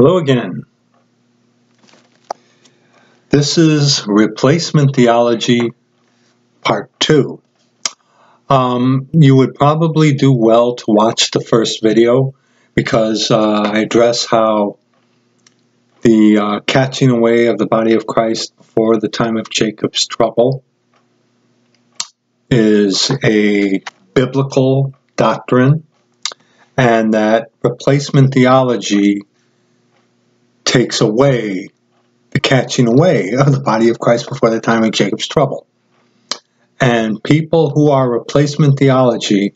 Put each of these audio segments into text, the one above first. Hello again. This is Replacement Theology, Part 2. You would probably do well to watch the first video because I address how the catching away of the body of Christ before the time of Jacob's trouble is a biblical doctrine, and that replacement theology takes away the catching away of the body of Christ before the time of Jacob's trouble. And people who are replacement theology,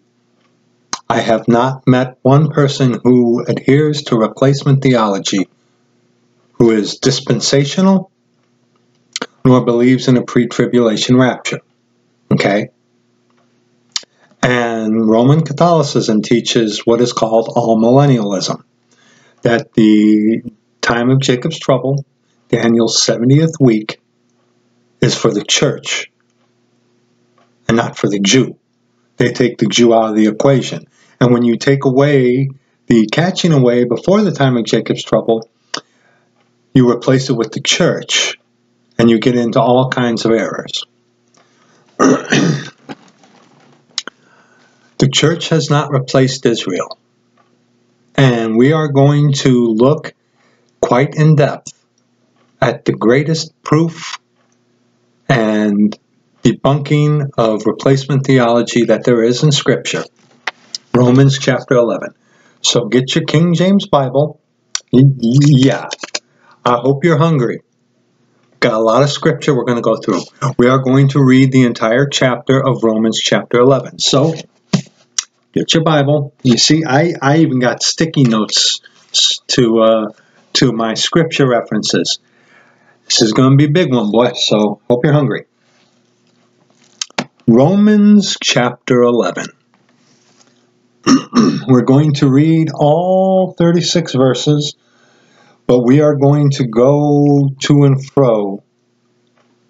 I have not met one person who adheres to replacement theology who is dispensational nor believes in a pre-tribulation rapture. Okay? And Roman Catholicism teaches what is called amillennialism, that the time of Jacob's trouble, the annual 70th week, is for the church and not for the Jew. They take the Jew out of the equation. And when you take away the catching away before the time of Jacob's trouble, you replace it with the church, and you get into all kinds of errors. The church has not replaced Israel. And we are going to look quite in depth at the greatest proof and debunking of replacement theology that there is in Scripture, Romans chapter 11. So get your King James Bible. Yeah, I hope you're hungry. Got a lot of Scripture we're going to go through. We are going to read the entire chapter of Romans chapter 11. So get your Bible. You see, I even got sticky notes to my scripture references. This is going to be a big one, boy, so hope you're hungry. Romans chapter 11. We're going to read all 36 verses, but we are going to go to and fro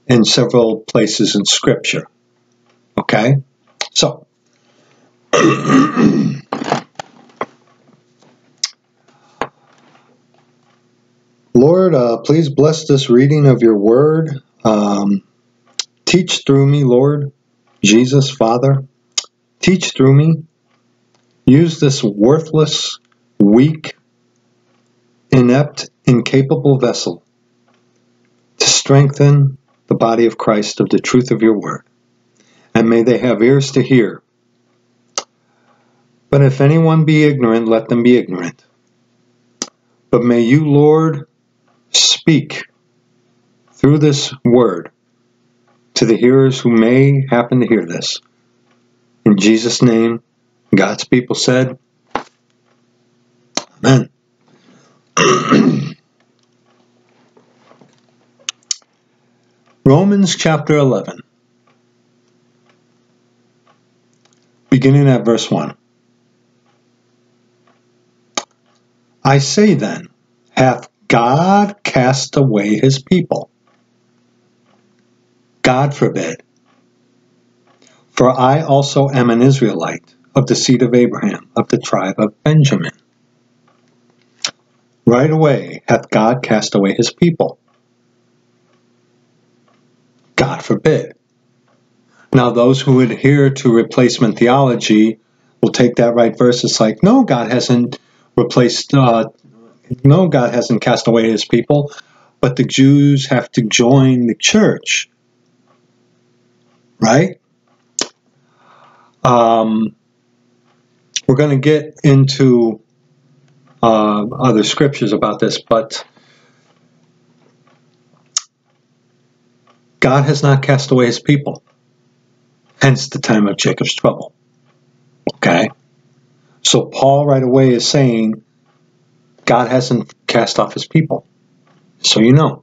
in several places in Scripture. Okay? So, Lord, please bless this reading of your word. Teach through me, Lord Jesus, Father. Teach through me. Use this worthless, weak, inept, incapable vessel to strengthen the body of Christ of the truth of your word. And may they have ears to hear. But if anyone be ignorant, let them be ignorant. But may you, Lord, speak through this word to the hearers who may happen to hear this. In Jesus' name, God's people said, Amen. Romans chapter 11, beginning at verse 1. I say then, hath God cast away his people? God forbid. For I also am an Israelite, of the seed of Abraham, of the tribe of Benjamin. Right away hath God cast away his people. God forbid. Now those who adhere to replacement theology will take that right verse. It's like, no, God hasn't replaced, no, God hasn't cast away his people, but the Jews have to join the church. Right? We're going to get into other scriptures about this, but God has not cast away his people. Hence the time of Jacob's trouble. Okay? So Paul right away is saying, God hasn't cast off his people. So you know.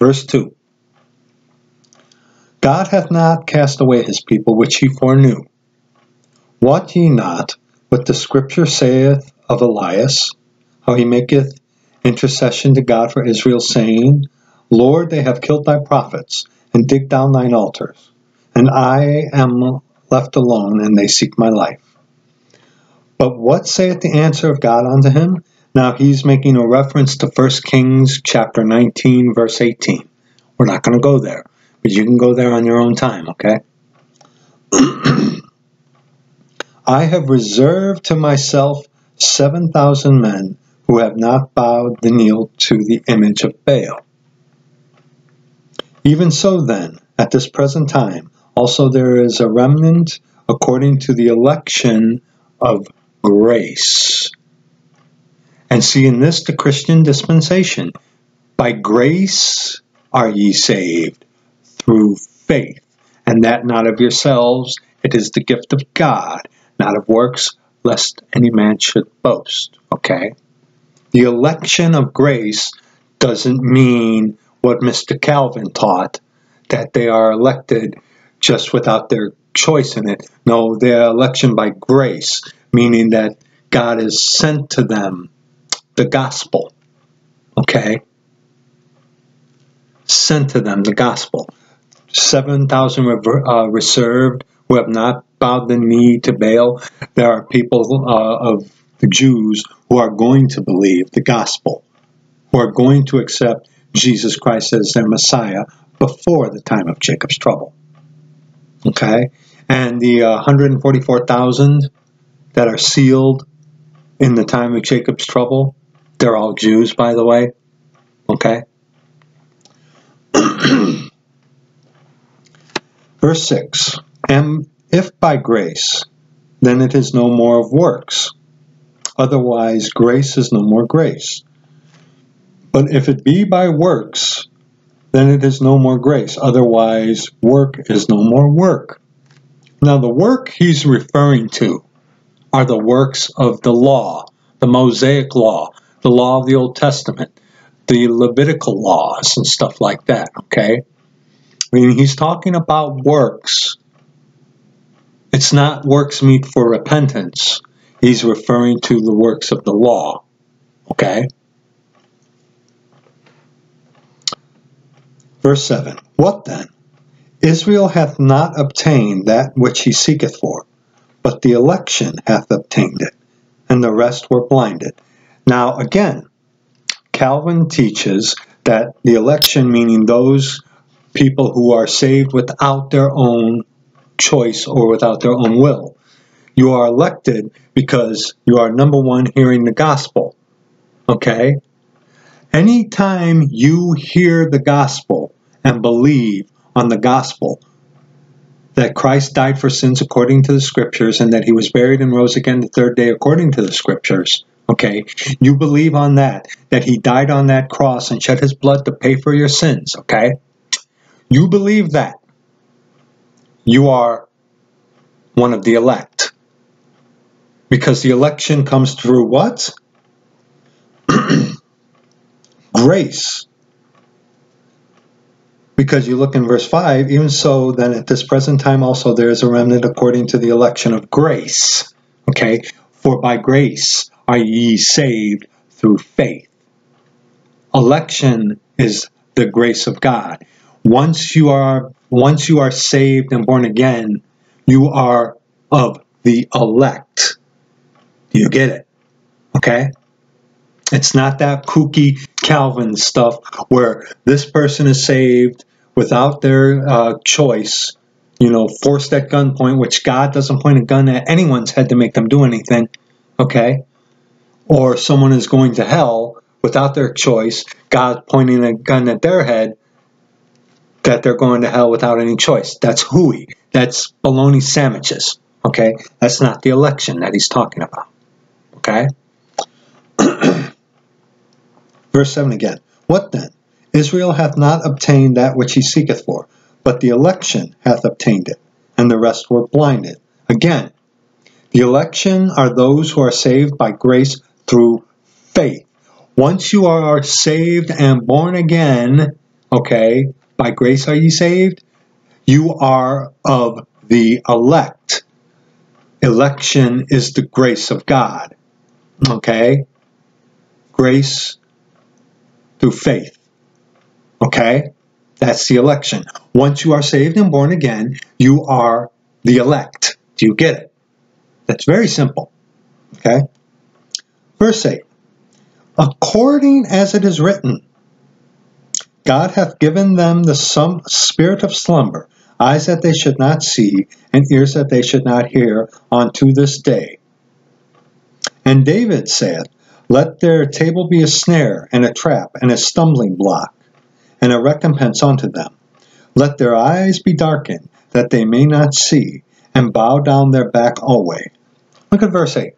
Verse 2. God hath not cast away his people which he foreknew. Wot ye not what the scripture saith of Elias, how he maketh intercession to God for Israel, saying, Lord, they have killed thy prophets, and digged down thine altars, and I am left alone, and they seek my life. But what saith the answer of God unto him? Now he's making a reference to 1 Kings chapter 19, verse 18. We're not going to go there, but you can go there on your own time, okay? I have reserved to myself 7,000 men who have not bowed the knee to the image of Baal. Even so then, at this present time, also there is a remnant according to the election of grace. And see in this the Christian dispensation. By grace are ye saved, through faith, and that not of yourselves, it is the gift of God, not of works, lest any man should boast. Okay? The election of grace doesn't mean what Mr. Calvin taught, that they are elected just without their choice in it. No, they are election by grace, meaning that God has sent to them the gospel. Okay? Sent to them the gospel. 7,000 reserved who have not bowed the knee to Baal. There are people of the Jews who are going to believe the gospel, who are going to accept Jesus Christ as their Messiah before the time of Jacob's trouble. Okay? And the 144,000 that are sealed in the time of Jacob's trouble, they're all Jews, by the way. Okay? Verse 6, and if by grace, then it is no more of works. Otherwise, grace is no more grace. But if it be by works, then it is no more grace. Otherwise, work is no more work. Now, the work he's referring to are the works of the law, the Mosaic law, the law of the Old Testament, the Levitical laws and stuff like that, okay? I mean, he's talking about works. It's not works meet for repentance. He's referring to the works of the law, okay? Verse 7, what then? Israel hath not obtained that which he seeketh for, but the election hath obtained it, and the rest were blinded. Now, again, Calvin teaches that the election, meaning those people who are saved without their own choice or without their own will. You are elected because you are, number one, hearing the gospel. Okay? Anytime you hear the gospel and believe on the gospel, that Christ died for sins according to the scriptures and that he was buried and rose again the third day according to the scriptures, okay? You believe on that, that he died on that cross and shed his blood to pay for your sins, okay? You believe that, you are one of the elect. Because the election comes through what? Grace. Because you look in verse 5, even so, then at this present time also there is a remnant according to the election of grace. Okay? For by grace are ye saved through faith. Election is the grace of God. Once you are saved and born again, you are of the elect. Do you get it? Okay? It's not that kooky Calvin stuff where this person is saved without their choice, you know, forced at gunpoint, which God doesn't point a gun at anyone's head to make them do anything, okay? Or someone is going to hell without their choice, God pointing a gun at their head, that they're going to hell without any choice. That's hooey. That's bologna sandwiches. Okay? That's not the election that he's talking about. Okay? Verse 7 again. What then? Israel hath not obtained that which he seeketh for, but the election hath obtained it, and the rest were blinded. Again, the election are those who are saved by grace through faith. Once you are saved and born again, okay, by grace are ye saved? You are of the elect. Election is the grace of God. Okay? Grace through faith. Okay? That's the election. Once you are saved and born again, you are the elect. Do you get it? That's very simple. Okay? Verse 8. According as it is written, God hath given them the spirit of slumber, eyes that they should not see, and ears that they should not hear, unto this day. And David saith, let their table be a snare, and a trap, and a stumbling block, and a recompense unto them. Let their eyes be darkened, that they may not see, and bow down their back alway. Look at verse 8.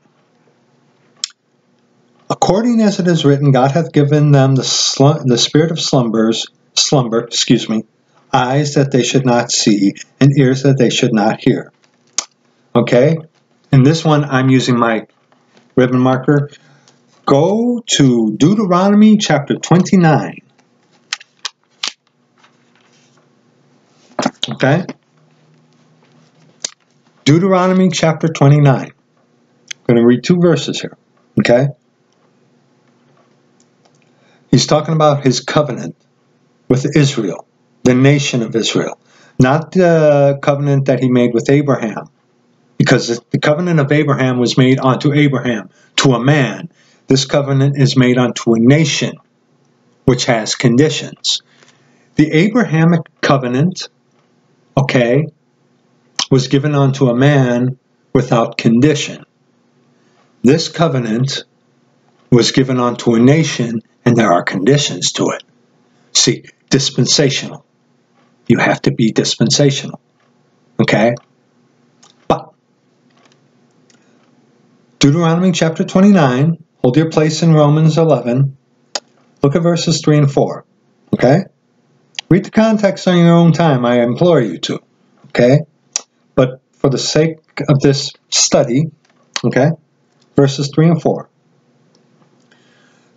According as it is written, God hath given them the spirit of slumber, eyes that they should not see, and ears that they should not hear. Okay? In this one, I'm using my ribbon marker. Go to Deuteronomy chapter 29. Okay? Deuteronomy chapter 29. I'm going to read two verses here. Okay? He's talking about his covenant with Israel, the nation of Israel. Not the covenant that he made with Abraham, because the covenant of Abraham was made unto Abraham, to a man. This covenant is made unto a nation, which has conditions. The Abrahamic covenant, okay, was given unto a man without condition. This covenant was given unto a nation, and there are conditions to it. See, dispensational. You have to be dispensational, okay? But Deuteronomy chapter 29, hold your place in Romans 11. Look at verses 3 and 4, okay? Read the context on your own time, I implore you to, okay? But for the sake of this study, okay, verses 3 and 4.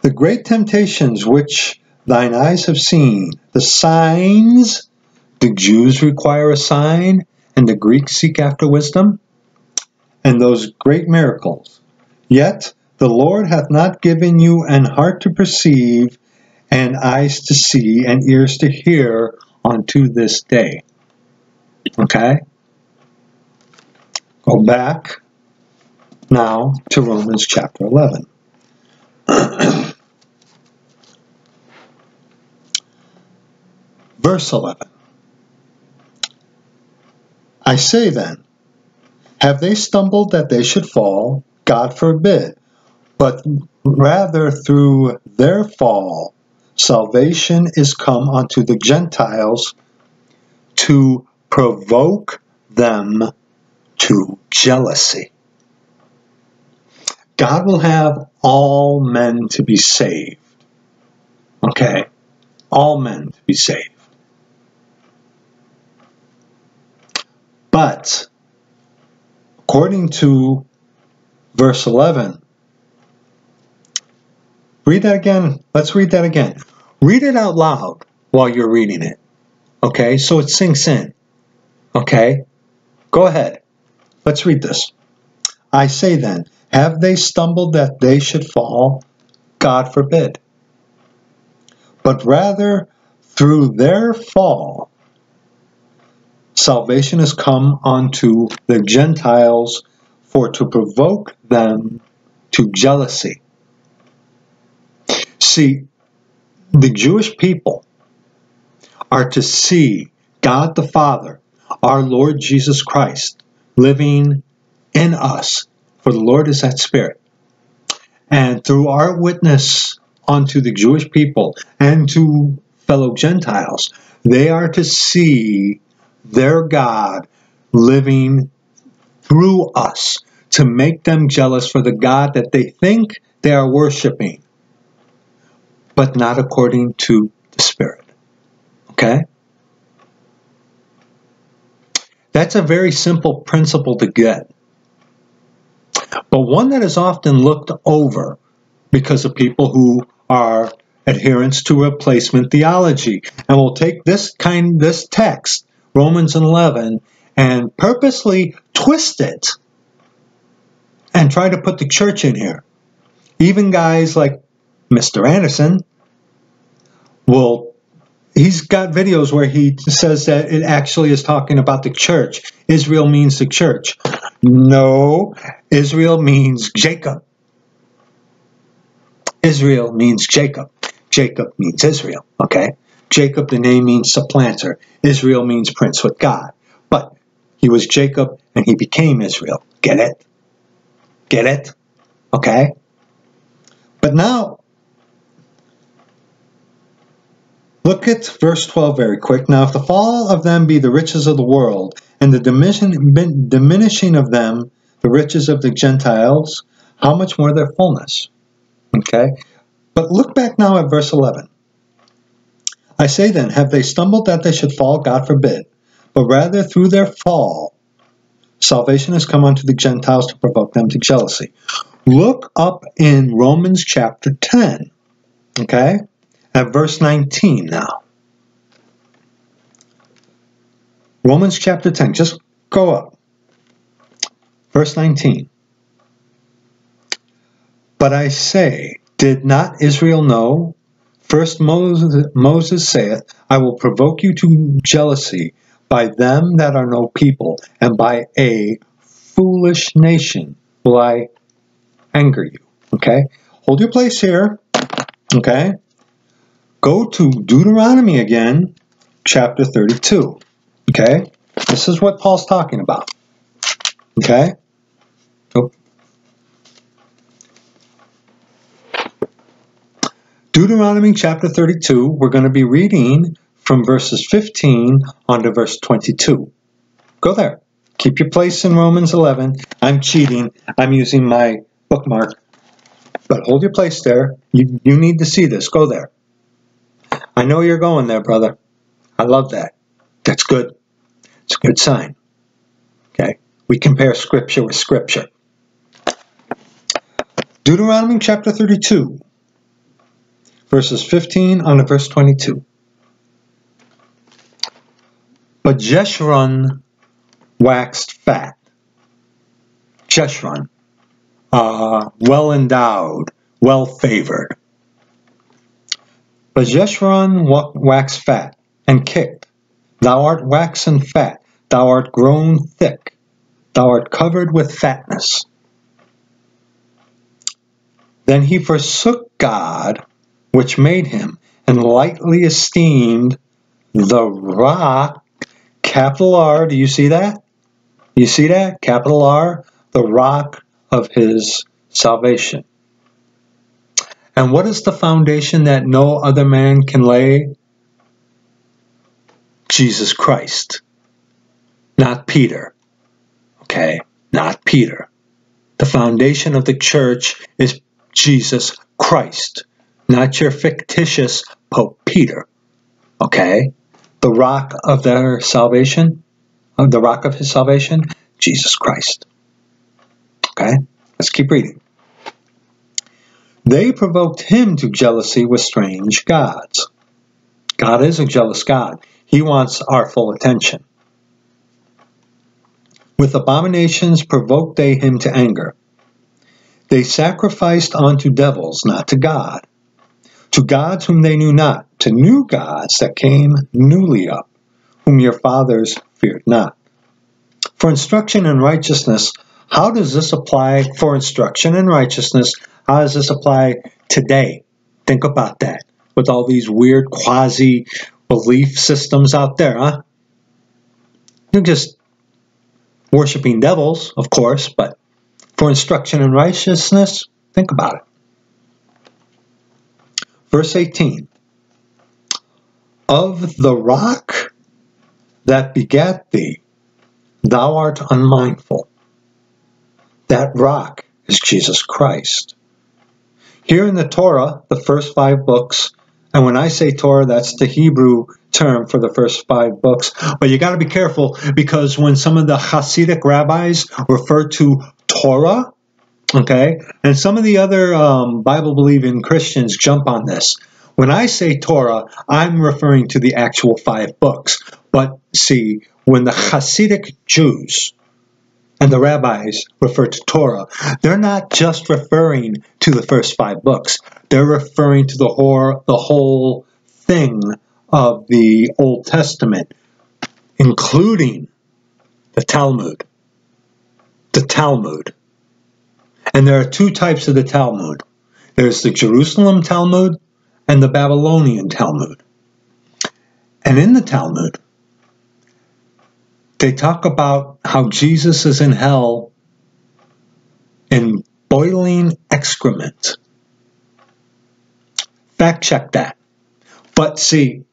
The great temptations which thine eyes have seen, the signs, the Jews require a sign, and the Greeks seek after wisdom, and those great miracles. Yet the Lord hath not given you an heart to perceive, and eyes to see, and ears to hear unto this day. Okay? Go back now to Romans chapter 11. Verse 11. I say then, have they stumbled that they should fall? God forbid. But rather through their fall, salvation is come unto the Gentiles to provoke them to jealousy. God will have all men to be saved. Okay? All men to be saved. But, according to verse 11, read that again. Let's read that again. Read it out loud while you're reading it, okay? So it sinks in, okay? Go ahead. Let's read this. I say then, have they stumbled that they should fall? God forbid. But rather, through their fall, salvation has come unto the Gentiles for to provoke them to jealousy. See, the Jewish people are to see God the Father, our Lord Jesus Christ, living in us, for the Lord is that Spirit. And through our witness unto the Jewish people and to fellow Gentiles, they are to see their God living through us to make them jealous for the God that they think they are worshiping, but not according to the Spirit. Okay? That's a very simple principle to get, but one that is often looked over because of people who are adherents to replacement theology, and will take this text, Romans 11, and purposely twist it and try to put the church in here. Even guys like Mr. Anderson, he's got videos where he says that it actually is talking about the church. Israel means the church. No, Israel means Jacob. Israel means Jacob. Jacob means Israel, okay? Jacob, the name means supplanter. Israel means prince with God. But he was Jacob and he became Israel. Get it? Get it? Okay? But now, look at verse 12 very quick. Now, if the fall of them be the riches of the world, and the diminishing of them the riches of the Gentiles, how much more their fullness? Okay? But look back now at verse 11. I say then, have they stumbled that they should fall? God forbid. But rather through their fall, salvation has come unto the Gentiles to provoke them to jealousy. Look up in Romans chapter 10, okay, at verse 19 now. Romans chapter 10, just go up. Verse 19. But I say, did not Israel know? First Moses saith, I will provoke you to jealousy by them that are no people, and by a foolish nation will I anger you. Okay? Hold your place here. Okay? Go to Deuteronomy again, chapter 32. Okay? This is what Paul's talking about. Okay? Oh. Deuteronomy chapter 32, we're going to be reading from verses 15 on to verse 22. Go there. Keep your place in Romans 11. I'm cheating. I'm using my bookmark. But hold your place there. You need to see this. Go there. I know you're going there, brother. I love that. That's good. It's a good sign. Okay? We compare scripture with scripture. Deuteronomy chapter 32, verses 15 on to verse 22. But Jeshurun waxed fat. Jeshurun, well-endowed, well-favored. But Jeshurun waxed fat and kicked. Thou art waxen fat, thou art grown thick, thou art covered with fatness. Then he forsook God, which made him, and lightly esteemed the rock. Capital R, do you see that? You see that? Capital R, the rock of his salvation. And what is the foundation that no other man can lay? Jesus Christ. Not Peter. Okay, not Peter. The foundation of the church is Jesus Christ, not your fictitious Pope Peter. Okay? The rock of their salvation, the rock of his salvation, Jesus Christ. Okay, let's keep reading. They provoked him to jealousy with strange gods. God is a jealous God. He wants our full attention. With abominations provoked they him to anger. They sacrificed unto devils, not to God. To gods whom they knew not, to new gods that came newly up, whom your fathers feared not. For instruction in righteousness, how does this apply? For instruction in righteousness, how does this apply today? Think about that. With all these weird quasi-belief systems out there, huh? They're just worshiping devils, of course, but for instruction in righteousness, think about it. Verse 18, of the rock that begat thee, thou art unmindful. That rock is Jesus Christ. Here in the Torah, the first five books, and when I say Torah, that's the Hebrew term for the first five books, but you got to be careful because when some of the Hasidic rabbis refer to Torah, okay, and some of the other Bible-believing Christians jump on this. When I say Torah, I'm referring to the actual five books. But see, when the Hasidic Jews and the rabbis refer to Torah, they're not just referring to the first five books. They're referring to the whole thing of the Old Testament, including the Talmud. The Talmud. And there are two types of the Talmud. There's the Jerusalem Talmud and the Babylonian Talmud. And in the Talmud, they talk about how Jesus is in hell in boiling excrement. Fact check that. But see,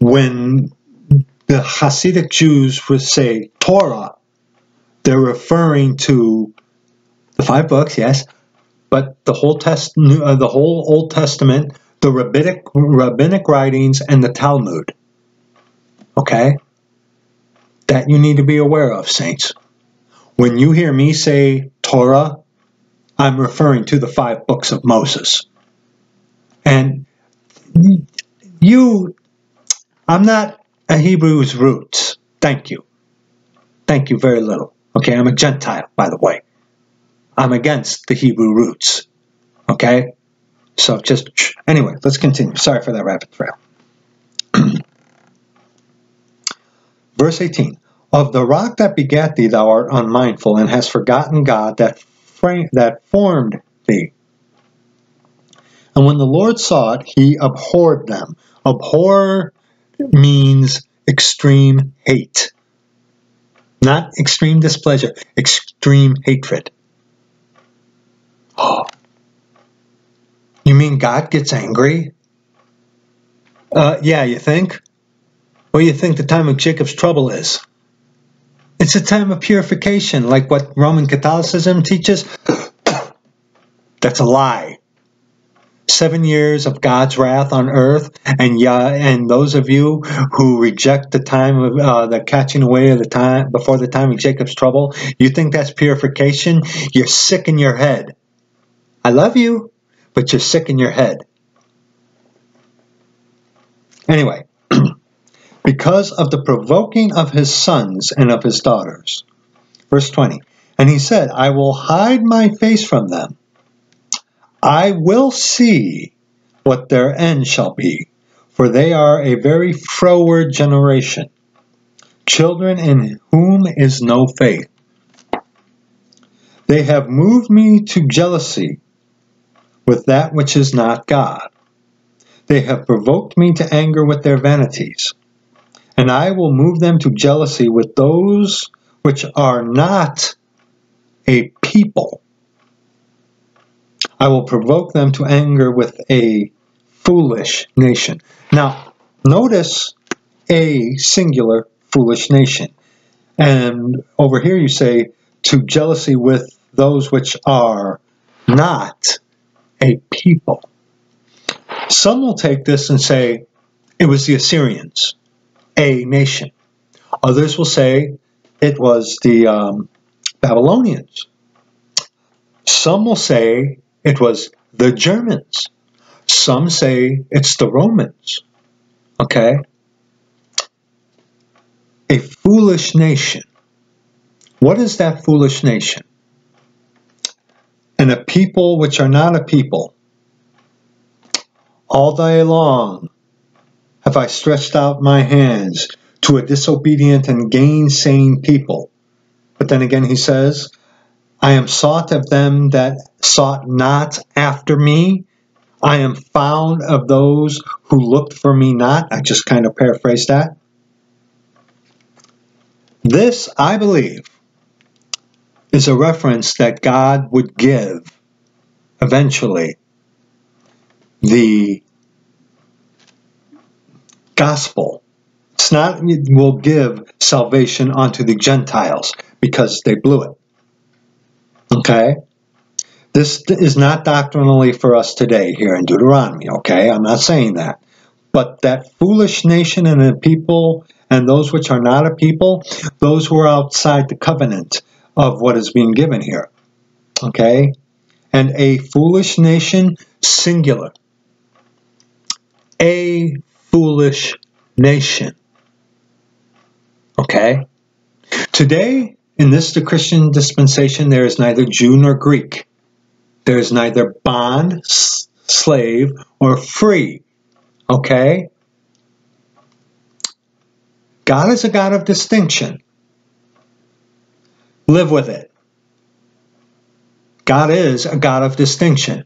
when the Hasidic Jews would say Torah, they're referring to the 5 books, yes, but the whole Old Testament, the rabbinic writings, and the Talmud. Okay? That you need to be aware of, saints. When you hear me say Torah, I'm referring to the 5 books of Moses. And you, I'm not a Hebrew roots. Thank you. Thank you very little. Okay, I'm a Gentile, by the way. I'm against the Hebrew roots. Okay? So just, anyway, let's continue. Sorry for that rapid trail. Verse 18, of the rock that begat thee thou art unmindful, and hast forgotten God that formed thee. And when the Lord saw it, he abhorred them. Abhor means extreme hate. Not extreme displeasure, extreme hatred. Oh. You mean God gets angry? Yeah, you think? What do you think the time of Jacob's trouble is? It's a time of purification, like what Roman Catholicism teaches. That's a lie. 7 years of God's wrath on earth, and those of you who reject the time of the catching away of the time before the time of Jacob's trouble, you think that's purification? You're sick in your head. I love you, but you're sick in your head. Anyway, because of the provoking of his sons and of his daughters. Verse 20, and he said, I will hide my face from them. I will see what their end shall be, for they are a very froward generation, children in whom is no faith. They have moved me to jealousy with that which is not God. They have provoked me to anger with their vanities, and I will move them to jealousy with those which are not a people. I will provoke them to anger with a foolish nation. Now, notice a singular foolish nation. And over here you say, to jealousy with those which are not a people. Some will take this and say, it was the Assyrians, a nation. Others will say, it was the Babylonians. Some will say, it was the Germans. Some say it's the Romans. Okay? A foolish nation. What is that foolish nation? And a people which are not a people. All day long have I stretched out my hands to a disobedient and gainsaying people. But then again he says, I am sought of them that sought not after me. I am found of those who looked for me not. I just kind of paraphrased that. This, I believe, is a reference that God would give eventually the gospel. It's not, it will give salvation unto the Gentiles because they blew it. Okay? This is not doctrinally for us today here in Deuteronomy, okay? I'm not saying that. But that foolish nation and the people and those which are not a people, those who are outside the covenant of what is being given here, okay? And a foolish nation, singular. A foolish nation, okay? Today, in this Christian dispensation, there is neither Jew nor Greek. There is neither bond, slave, or free. Okay? God is a God of distinction. Live with it. God is a God of distinction.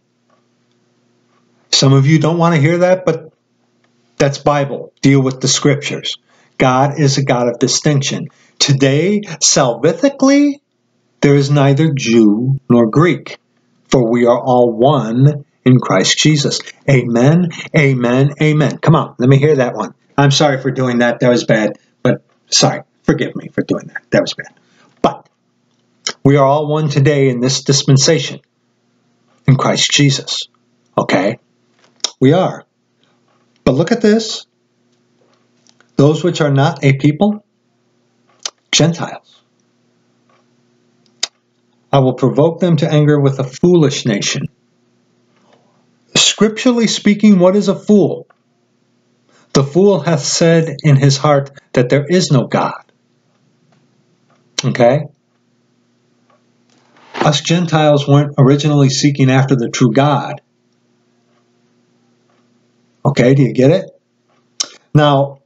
Some of you don't want to hear that, but that's Bible. Deal with the scriptures. God is a God of distinction. Today, salvifically, there is neither Jew nor Greek, for we are all one in Christ Jesus. Amen, amen, amen. Come on, let me hear that one. I'm sorry for doing that. That was bad, but sorry. Forgive me for doing that. That was bad. But we are all one today in this dispensation in Christ Jesus. Okay? We are. But look at this. Those which are not a people, Gentiles. I will provoke them to anger with a foolish nation. Scripturally speaking, what is a fool? The fool hath said in his heart that there is no God. Okay? Us Gentiles weren't originally seeking after the true God. Okay, do you get it? Now,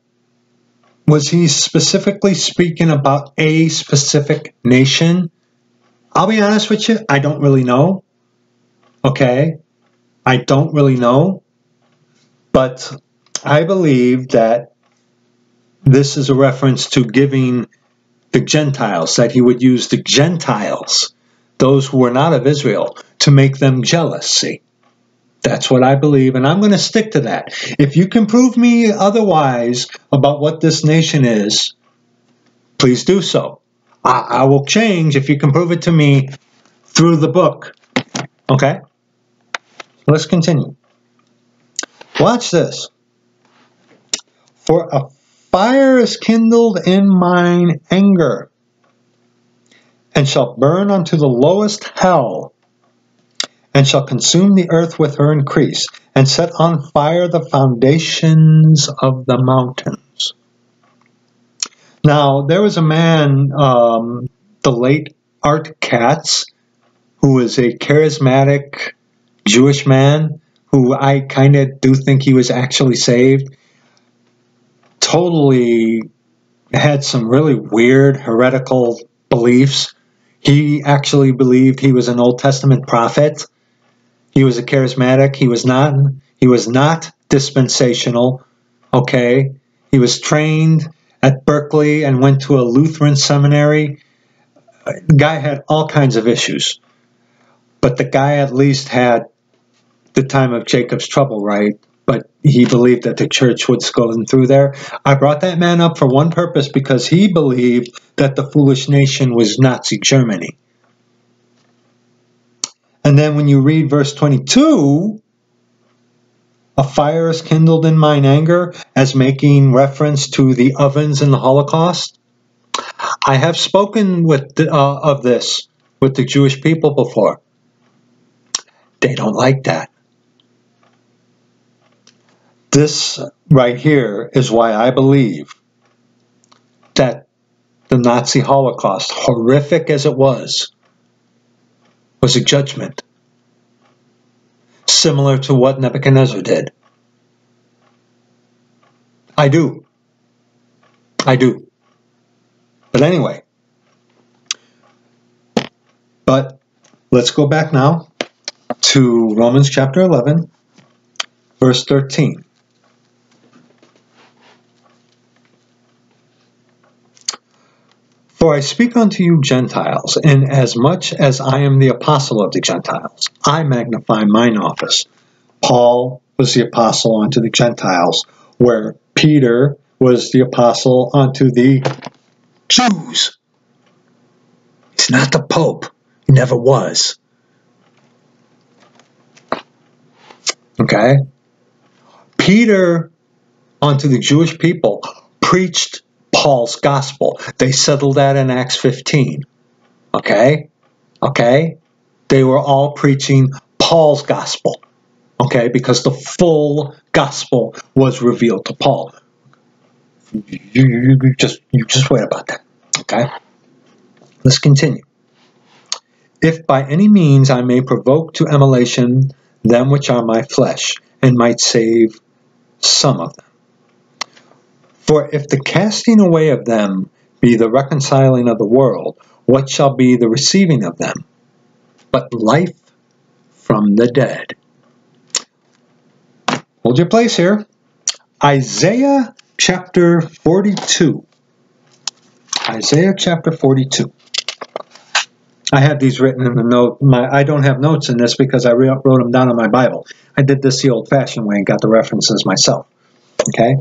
was he specifically speaking about a specific nation? I'll be honest with you, I don't really know. Okay? I don't really know. But I believe that this is a reference to giving the Gentiles, that he would use the Gentiles, those who were not of Israel, to make them jealous, see? That's what I believe, and I'm going to stick to that. If you can prove me otherwise about what this nation is, please do so. I will change if you can prove it to me through the book. Okay? Let's continue. Watch this. For a fire is kindled in mine anger, and shall burn unto the lowest hell, and shall consume the earth with her increase, and set on fire the foundations of the mountains. Now, there was a man, the late Art Katz, who was a charismatic Jewish man, who I kind of do think he was actually saved. Totally had some really weird heretical beliefs. He actually believed he was an Old Testament prophet. He was a charismatic. He was not dispensational. Okay. He was trained at Berkeley and went to a Lutheran seminary. The guy had all kinds of issues. But the guy at least had the time of Jacob's trouble, right? But he believed that the church was going through there. I brought that man up for one purpose, because he believed that the foolish nation was Nazi Germany. And then when you read verse 22, a fire is kindled in mine anger, as making reference to the ovens in the Holocaust. I have spoken with of this with the Jewish people before. They don't like that. This right here is why I believe that the Nazi Holocaust, horrific as it was a judgment, similar to what Nebuchadnezzar did. I do. But anyway, let's go back now to Romans chapter 11, verse 13. For I speak unto you Gentiles, inasmuch as I am the apostle of the Gentiles. I magnify mine office. Paul was the apostle unto the Gentiles, where Peter was the apostle unto the Jews. He's not the Pope. He never was. Okay? Peter unto the Jewish people preached Paul's gospel. They settled that in Acts 15. Okay? Okay? They were all preaching Paul's gospel. Okay? Because the full gospel was revealed to Paul. You just wait about that. Okay? Let's continue. If by any means I may provoke to emulation them which are my flesh, and might save some of them. For if the casting away of them be the reconciling of the world, what shall be the receiving of them? but life from the dead. Hold your place here. Isaiah chapter 42. Isaiah chapter 42. I had these written in the note. I don't have notes in this because I wrote them down in my Bible. I did this the old-fashioned way and got the references myself. Okay?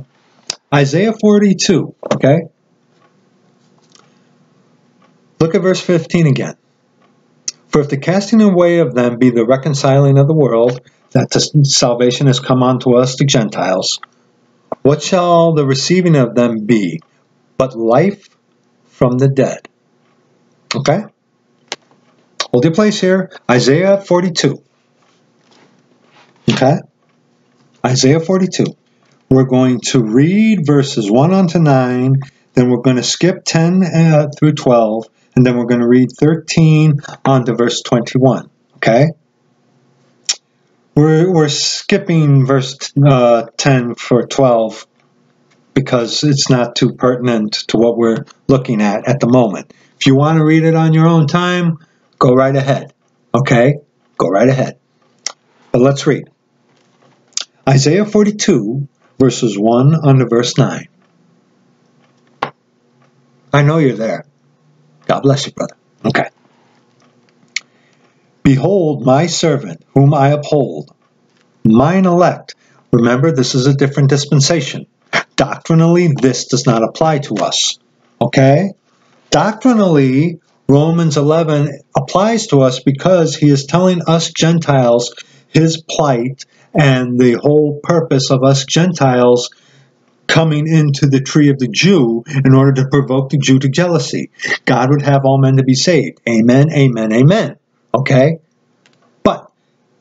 Isaiah 42. Okay? Look at verse 15 again. For if the casting away of them be the reconciling of the world, that salvation has come unto us, the Gentiles, what shall the receiving of them be but life from the dead? Okay? Hold your place here. Isaiah 42. Okay? Isaiah 42. We're going to read verses 1 unto 9, then we're going to skip 10 through 12, and then we're going to read 13 on to verse 21. Okay? We're skipping verse 10 for 12 because it's not too pertinent to what we're looking at the moment. If you want to read it on your own time, go right ahead. Okay? Go right ahead. But let's read. Isaiah 42, verses 1 unto verse 9. I know you're there. God bless you, brother. Okay. Behold, my servant, whom I uphold, mine elect. Remember, this is a different dispensation. Doctrinally, this does not apply to us. Okay? Doctrinally, Romans 11 applies to us because he is telling us Gentiles his plight and the whole purpose of us Gentiles coming into the tree of the Jew in order to provoke the Jew to jealousy. God would have all men to be saved. Amen, amen, amen. Okay? But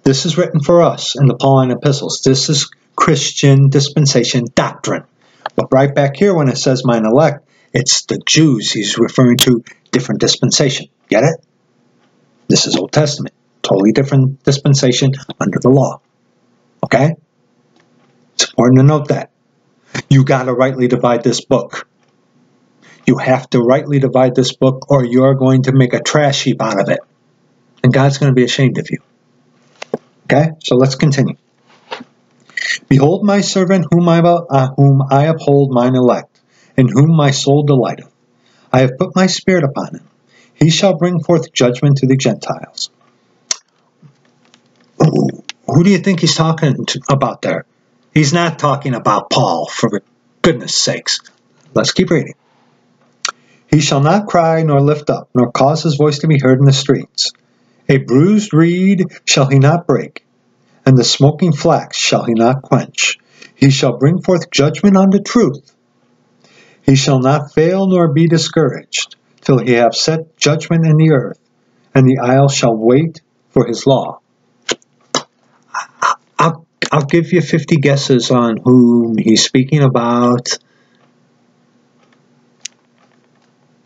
this is written for us in the Pauline Epistles. This is Christian dispensation doctrine. But right back here when it says mine elect, it's the Jews he's referring to, different dispensation. Get it? This is Old Testament. Totally different dispensation under the law. Okay? It's important to note that. You got to rightly divide this book. You have to rightly divide this book or you're going to make a trash heap out of it. And God's going to be ashamed of you. Okay? So let's continue. Behold my servant whom I uphold, mine elect, in whom my soul delighteth. I have put my spirit upon him. He shall bring forth judgment to the Gentiles. Who do you think he's talking about there? He's not talking about Paul, for goodness sakes. Let's keep reading. He shall not cry, nor lift up, nor cause his voice to be heard in the streets. A bruised reed shall he not break, and the smoking flax shall he not quench. He shall bring forth judgment unto truth. He shall not fail nor be discouraged, till he have set judgment in the earth, and the isle shall wait for his law. I'll give you 50 guesses on whom he's speaking about.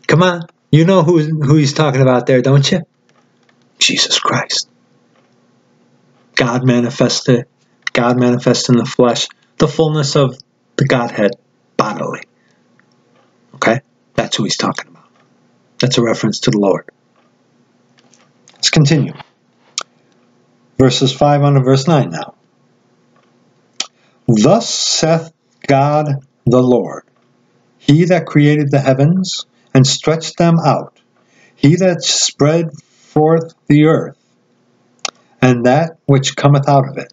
Come on, you know who he's talking about there, don't you? Jesus Christ. God manifested, God manifest in the flesh, the fullness of the Godhead bodily. Okay? That's who he's talking about. That's a reference to the Lord. Let's continue. Verses 5 unto verse 9 now. Thus saith God the Lord, he that created the heavens and stretched them out, he that spread forth the earth, and that which cometh out of it,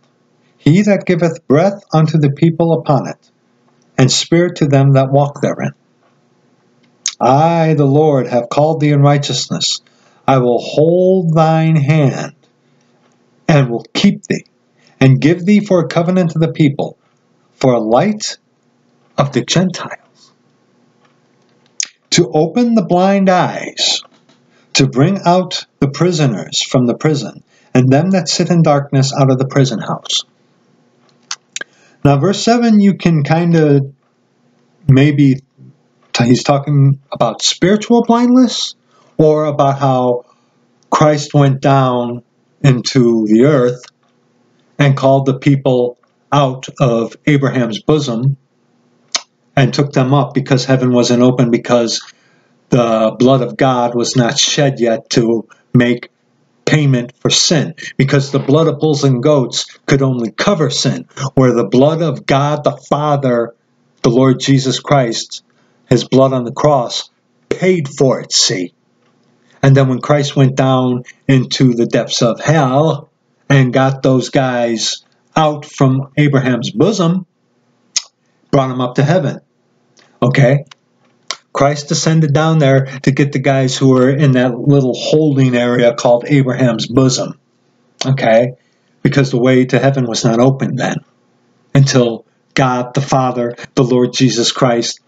he that giveth breath unto the people upon it, and spirit to them that walk therein. I, the Lord, have called thee in righteousness. I will hold thine hand, and will keep thee, and give thee for a covenant of the people, for a light of the Gentiles, to open the blind eyes, to bring out the prisoners from the prison, and them that sit in darkness out of the prison house. Now, verse 7, you can kind of maybe... He's talking about spiritual blindness or about how Christ went down into the earth and called the people out of Abraham's bosom and took them up because heaven wasn't open because the blood of God was not shed yet to make payment for sin, because the blood of bulls and goats could only cover sin, where the blood of God the Father, the Lord Jesus Christ, his blood on the cross, paid for it, see? And then when Christ went down into the depths of hell and got those guys out from Abraham's bosom, brought them up to heaven, okay? Christ descended down there to get the guys who were in that little holding area called Abraham's bosom, okay? Because the way to heaven was not open then until God the Father, the Lord Jesus Christ,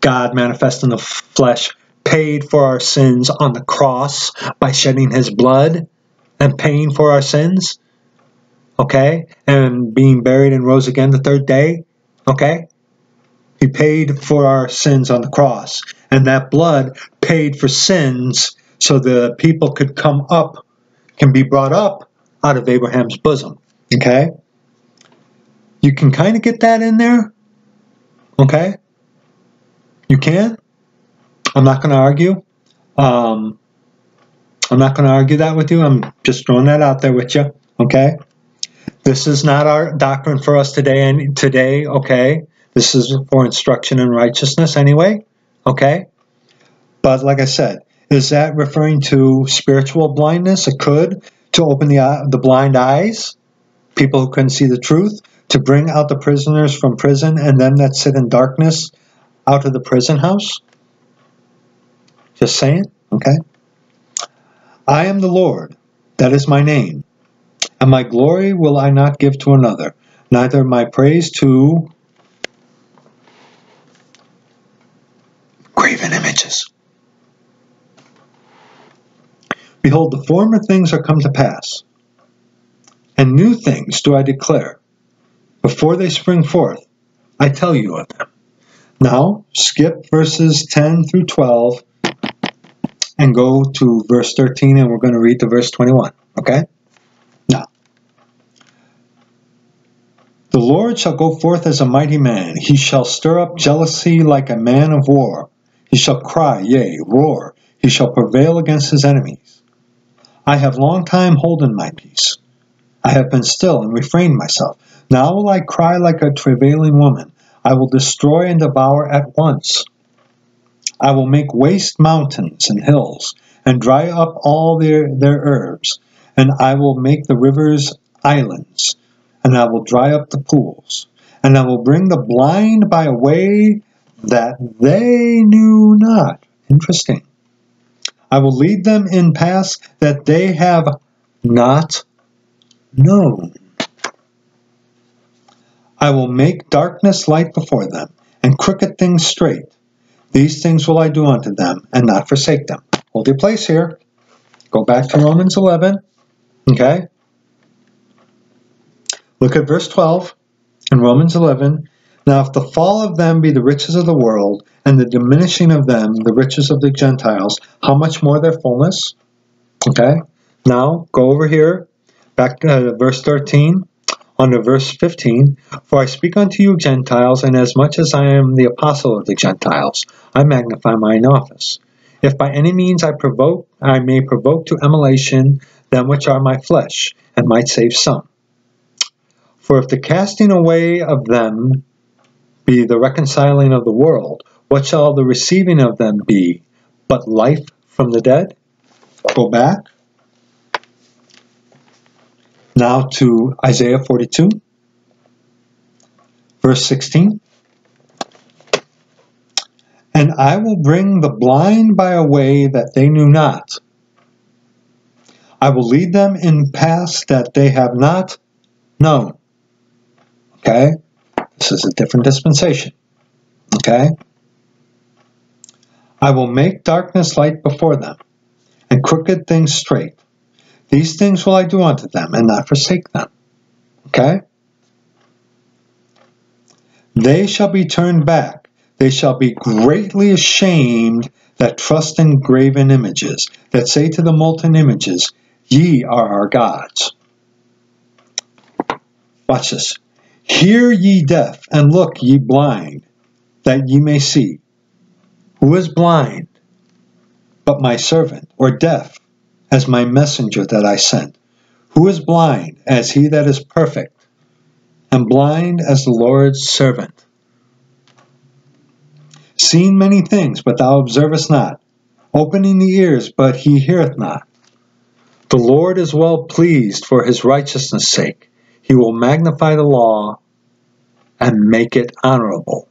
God manifest in the flesh, paid for our sins on the cross by shedding his blood and paying for our sins, okay? And being buried and rose again the third day, okay? He paid for our sins on the cross, and that blood paid for sins so the people could come up, can be brought up out of Abraham's bosom, okay? You can kind of get that in there, okay? You can. I'm not going to argue. I'm not going to argue that with you. I'm just throwing that out there with you, okay? This is not our doctrine for us today, okay? This is for instruction in righteousness anyway, okay? But like I said, is that referring to spiritual blindness? It could, to open the blind eyes, people who couldn't see the truth, to bring out the prisoners from prison and them that sit in darkness out of the prison house. Just saying, okay? I am the Lord, that is my name, and my glory will I not give to another, neither my praise to graven images. Behold, the former things are come to pass, and new things do I declare. Before they spring forth, I tell you of them. Now, skip verses 10 through 12, and go to verse 13, and we're going to read to verse 21, okay? Now, the Lord shall go forth as a mighty man. He shall stir up jealousy like a man of war. He shall cry, yea, roar. He shall prevail against his enemies. I have long time holden my peace. I have been still and refrained myself. Now will I cry like a travailing woman. I will destroy and devour at once. I will make waste mountains and hills, and dry up all their herbs, and I will make the rivers islands, and I will dry up the pools, and I will bring the blind by a way that they knew not. Interesting. I will lead them in paths that they have not known. I will make darkness light before them, and crooked things straight. These things will I do unto them, and not forsake them. Hold your place here. Go back to Romans 11, okay? Look at verse 12 in Romans 11. Now if the fall of them be the riches of the world, and the diminishing of them the riches of the Gentiles, how much more their fullness? Okay? Now, go over here, back to verse 13. Under verse 15, for I speak unto you Gentiles, and as much as I am the apostle of the Gentiles, I magnify mine office. If by any means I may provoke to emulation them which are my flesh, and might save some. For if the casting away of them be the reconciling of the world, what shall the receiving of them be but life from the dead? Go back. Now to Isaiah 42, verse 16. And I will bring the blind by a way that they knew not. I will lead them in paths that they have not known. Okay? This is a different dispensation. Okay? I will make darkness light before them, and crooked things straight. These things will I do unto them, and not forsake them. Okay? They shall be turned back. They shall be greatly ashamed that trust in graven images, that say to the molten images, ye are our gods. Watch this. Hear ye deaf, and look ye blind, that ye may see. Who is blind but my servant, or deaf as my messenger that I sent, who is blind as he that is perfect, and blind as the Lord's servant. Seen many things, but thou observest not, opening the ears, but he heareth not. The Lord is well pleased for his righteousness' sake. He will magnify the law and make it honorable.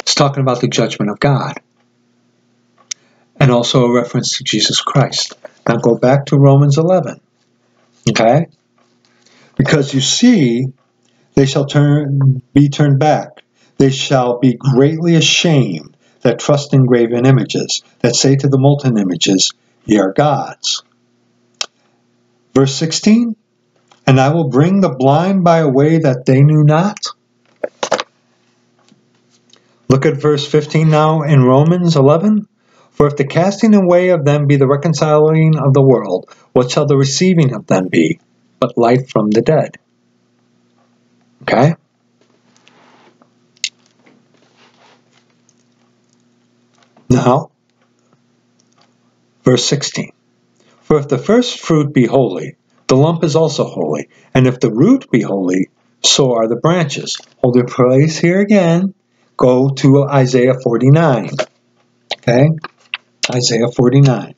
It's talking about the judgment of God, and also a reference to Jesus Christ. Now go back to Romans 11, okay? Because you see, they shall be turned back. They shall be greatly ashamed that trust in graven images, that say to the molten images, ye are gods. Verse 16, and I will bring the blind by a way that they knew not. Look at verse 15 now in Romans 11. For if the casting away of them be the reconciling of the world, what shall the receiving of them be but life from the dead? Okay? Now, verse 16. For if the first fruit be holy, the lump is also holy. And if the root be holy, so are the branches. Hold your place here again. Go to Isaiah 49. Okay? Isaiah 49.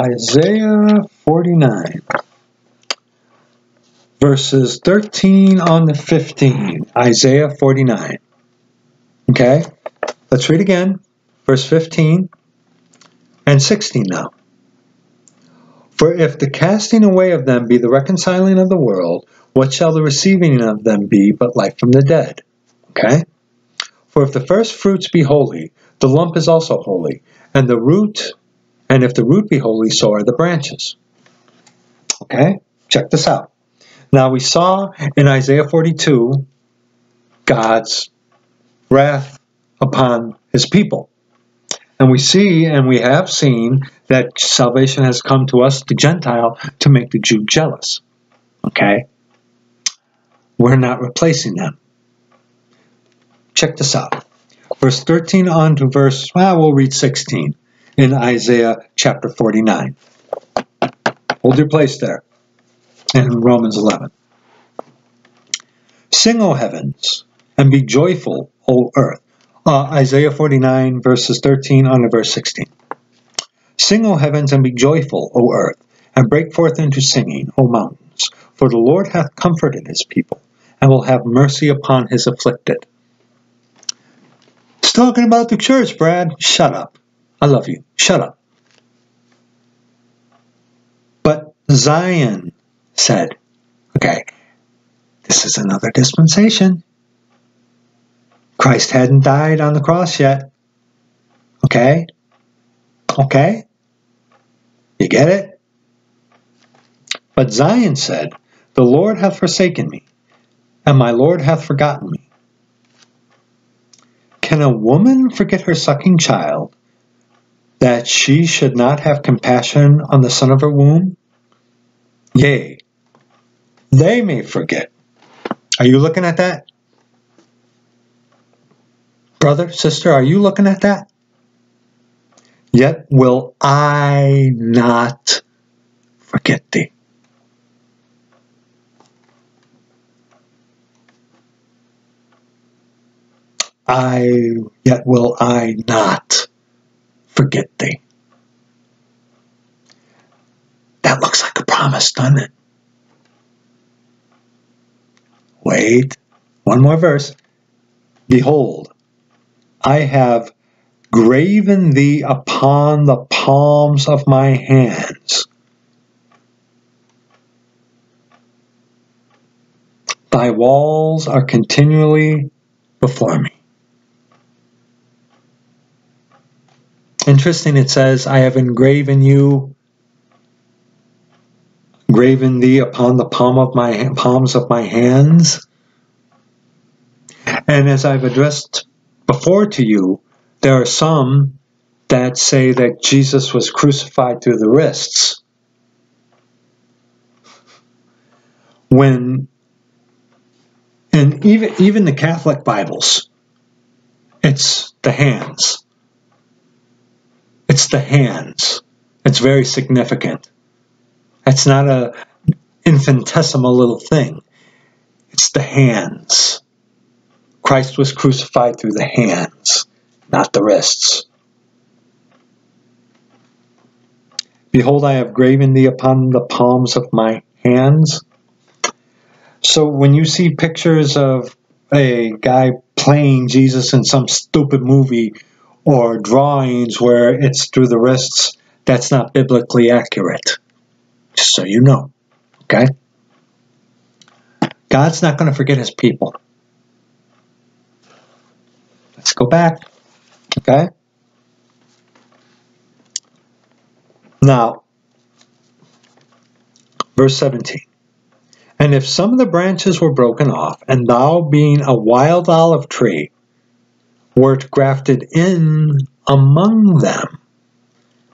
Isaiah 49. Verses 13 on to 15. Isaiah 49. Okay? Let's read again. Verse 15 and 16 now. For if the casting away of them be the reconciling of the world, what shall the receiving of them be but life from the dead? Okay? For if the first fruits be holy, the lump is also holy, and the root, and if the root be holy, so are the branches. Okay? Check this out. Now we saw in Isaiah 42, God's wrath upon his people. And we see, and we have seen, that salvation has come to us, the Gentile, to make the Jew jealous. Okay? We're not replacing them. Check this out. Verse 13 on to verse, well, we'll read 16 in Isaiah chapter 49. Hold your place there. And Romans 11. Sing, O heavens, and be joyful, O earth. Isaiah 49, verses 13 on to verse 16. Sing, O heavens, and be joyful, O earth, and break forth into singing, O mountains. For the Lord hath comforted his people, and will have mercy upon his afflicted. It's talking about the church, Brad. Shut up. I love you. Shut up. But Zion said, okay, this is another dispensation. Christ hadn't died on the cross yet. Okay? Okay? You get it? But Zion said, the Lord hath forsaken me, and my Lord hath forgotten me. Can a woman forget her sucking child, that she should not have compassion on the son of her womb? Yea, they may forget. Are you looking at that? Brother, sister, are you looking at that? Yet will I not forget thee. Yet will I not forget thee. That looks like a promise, doesn't it? Wait, one more verse. Behold, I have graven thee upon the palms of my hands. Thy walls are continually before me. Interesting, it says, I have engraven you, graven thee upon the palms of my hands. And as I've addressed before to you, there are some that say that Jesus was crucified through the wrists, when And even the Catholic Bibles, it's the hands. It's the hands. It's very significant. It's not an infinitesimal little thing. It's the hands. Christ was crucified through the hands, not the wrists. Behold, I have graven thee upon the palms of my hands. So when you see pictures of a guy playing Jesus in some stupid movie or drawings where it's through the wrists, that's not biblically accurate. Just so you know, okay? God's not going to forget his people. Let's go back, okay? Now, verse 17. And if some of the branches were broken off, and thou, being a wild olive tree, wert grafted in among them,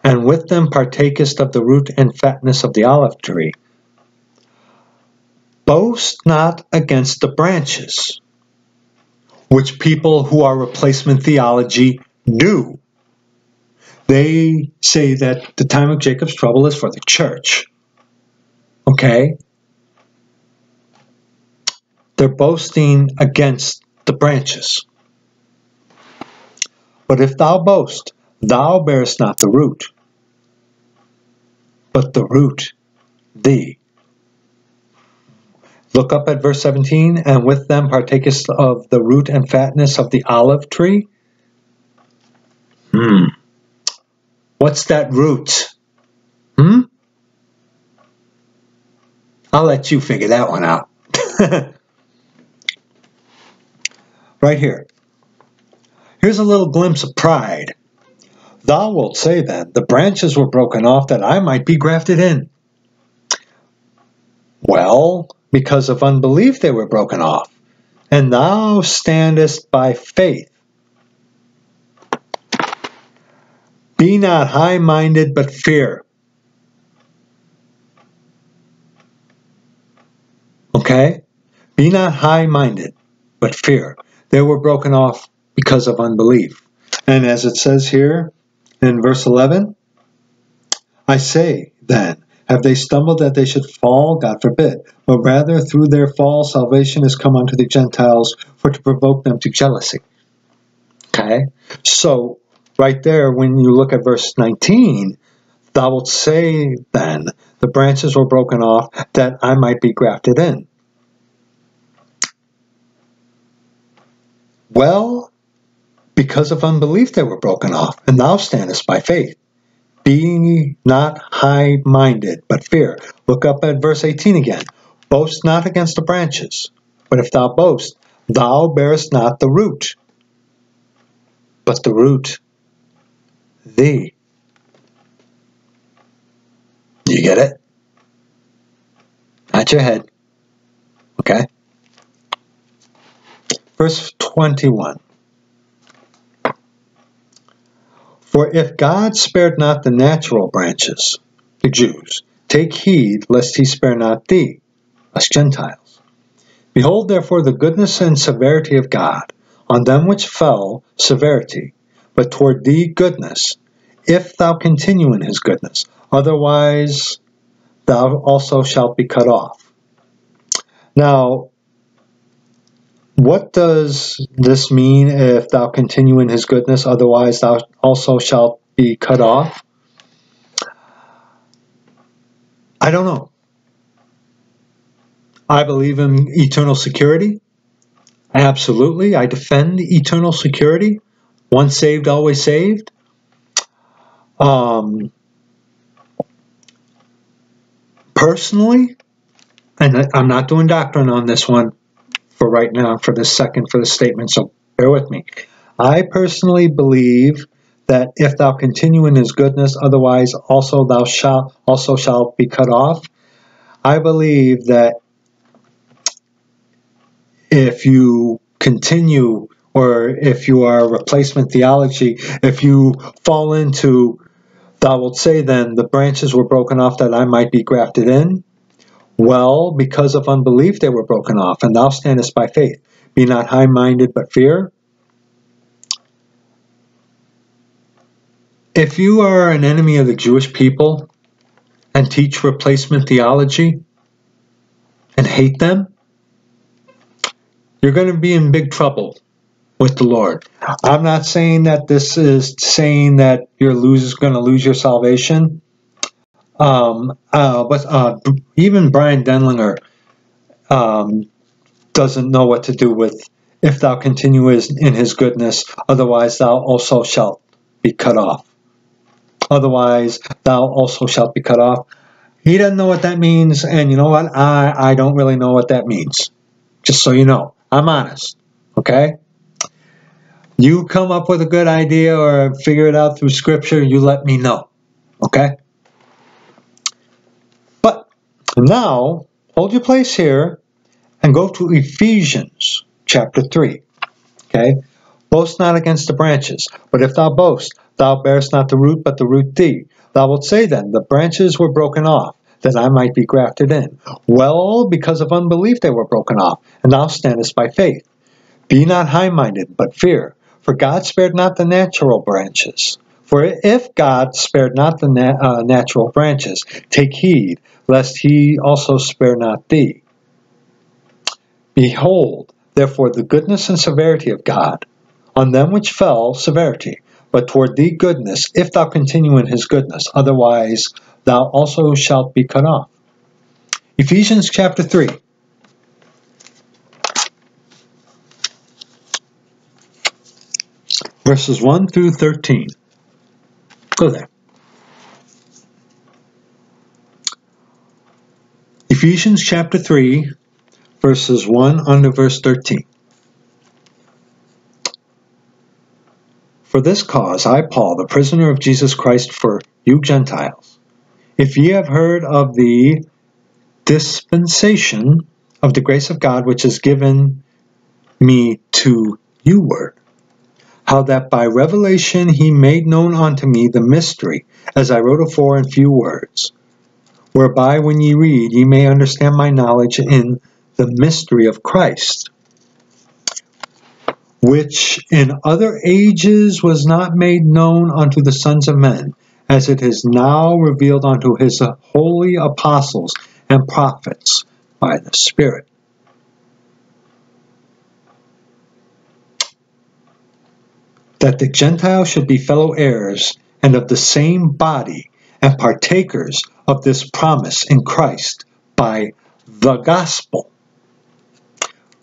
and with them partakest of the root and fatness of the olive tree, boast not against the branches, which people who are replacement theology do. They say that the time of Jacob's trouble is for the church. Okay? They're boasting against the branches. But if thou boast, thou bearest not the root, but the root thee. Look up at verse 17, and with them partakest of the root and fatness of the olive tree. What's that root? I'll let you figure that one out. Right here. Here's a little glimpse of pride. Thou wilt say then, the branches were broken off that I might be grafted in. Well, because of unbelief they were broken off, and thou standest by faith. Be not high-minded, but fear. Okay? Be not high-minded, but fear. They were broken off because of unbelief. And as it says here in verse 11, I say, then, have they stumbled that they should fall? God forbid. But rather through their fall salvation is come unto the Gentiles, for to provoke them to jealousy. Okay? So, right there, when you look at verse 19, thou wilt say then, the branches were broken off, that I might be grafted in. Well, because of unbelief they were broken off, and thou standest by faith. Be not high-minded, but fear. Look up at verse 18 again. Boast not against the branches, but if thou boast, thou bearest not the root, but the root thee. You get it? Not your head. Okay? Verse 21. For if God spared not the natural branches, the Jews, take heed lest he spare not thee, us Gentiles. Behold therefore the goodness and severity of God, on them which fell, severity, but toward thee goodness, if thou continue in his goodness, otherwise thou also shalt be cut off. Now, what does this mean, if thou continue in his goodness, otherwise thou also shalt be cut off? I don't know. I believe in eternal security. Absolutely. I defend eternal security. Once saved, always saved. Personally, and I'm not doing doctrine on this one for right now, for this second, for the statement, so bear with me. I personally believe that if thou continue in his goodness, otherwise also thou shalt be cut off. I believe that if you continue, or if you are replacement theology, if you fall into, thou wilt say then, the branches were broken off that I might be grafted in, Well, because of unbelief they were broken off, and thou standest by faith. Be not high-minded, but fear. If you are an enemy of the Jewish people and teach replacement theology and hate them, you're going to be in big trouble with the Lord. I'm not saying that this is saying that you're going to lose your salvation. But even Brian Denlinger doesn't know what to do with if thou continue in his goodness, otherwise thou also shalt be cut off. Otherwise thou also shalt be cut off. He doesn't know what that means, and you know what? I don't really know what that means. Just so you know. I'm honest. Okay? You come up with a good idea or figure it out through scripture, you let me know. Okay? Now, hold your place here and go to Ephesians chapter 3. Okay? Boast not against the branches, but if thou boast, thou bearest not the root, but the root thee. Thou wilt say then, the branches were broken off, that I might be grafted in. Well, because of unbelief they were broken off, and thou standest by faith. Be not high-minded, but fear, for God spared not the natural branches. For if God spared not the natural branches, take heed, lest he also spare not thee. Behold, therefore, the goodness and severity of God, on them which fell, severity, but toward thee goodness, if thou continue in his goodness, otherwise thou also shalt be cut off. Ephesians chapter 3. Verses 1 through 13. Go there. Ephesians chapter 3, verses 1 under verse 13. For this cause I, Paul, the prisoner of Jesus Christ for you Gentiles, if ye have heard of the dispensation of the grace of God which is given me to you word, how that by revelation he made known unto me the mystery, as I wrote afore in few words, whereby when ye read ye may understand my knowledge in the mystery of Christ, which in other ages was not made known unto the sons of men, as it is now revealed unto his holy apostles and prophets by the Spirit. That the Gentiles should be fellow heirs, and of the same body, and partakers of this promise in Christ by the gospel,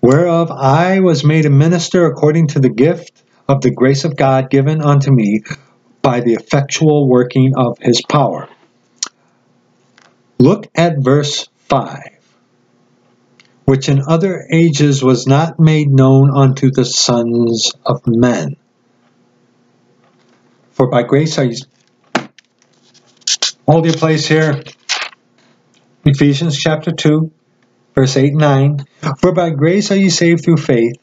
whereof I was made a minister according to the gift of the grace of God given unto me by the effectual working of his power. Look at verse 5, which in other ages was not made known unto the sons of men. For by grace are you... Hold your place here. Ephesians chapter 2, verse 8 and 9. For by grace are ye saved through faith.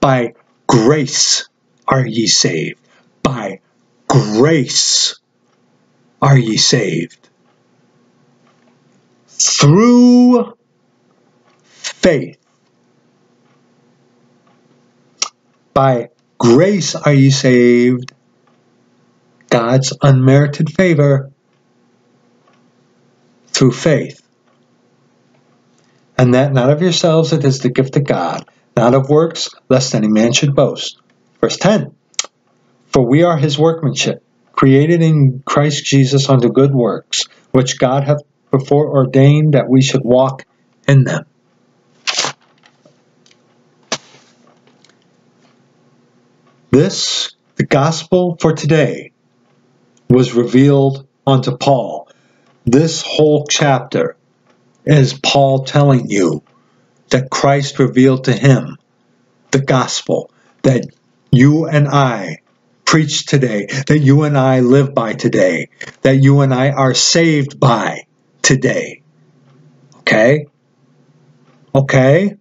By grace are ye saved. By grace are ye saved. Through faith. By grace are ye saved. God's unmerited favor through faith. And that not of yourselves, it is the gift of God, not of works, lest any man should boast. Verse 10, for we are his workmanship, created in Christ Jesus unto good works, which God hath before ordained that we should walk in them. This, the gospel for today, was revealed unto Paul. This whole chapter is Paul telling you that Christ revealed to him the gospel that you and I preach today, that you and I live by today, that you and I are saved by today. Okay? Okay?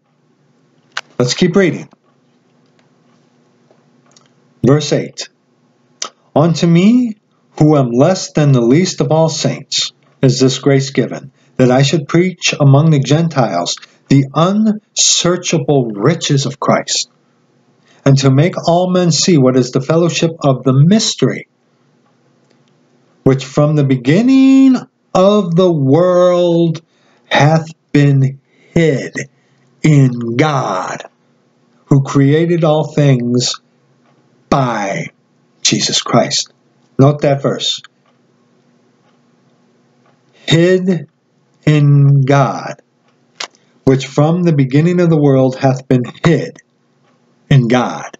Let's keep reading. Verse 8. Unto me, who am less than the least of all saints, is this grace given, that I should preach among the Gentiles the unsearchable riches of Christ, and to make all men see what is the fellowship of the mystery, which from the beginning of the world hath been hid in God, who created all things by Jesus Christ. Note that verse. Hid in God, which from the beginning of the world hath been hid in God.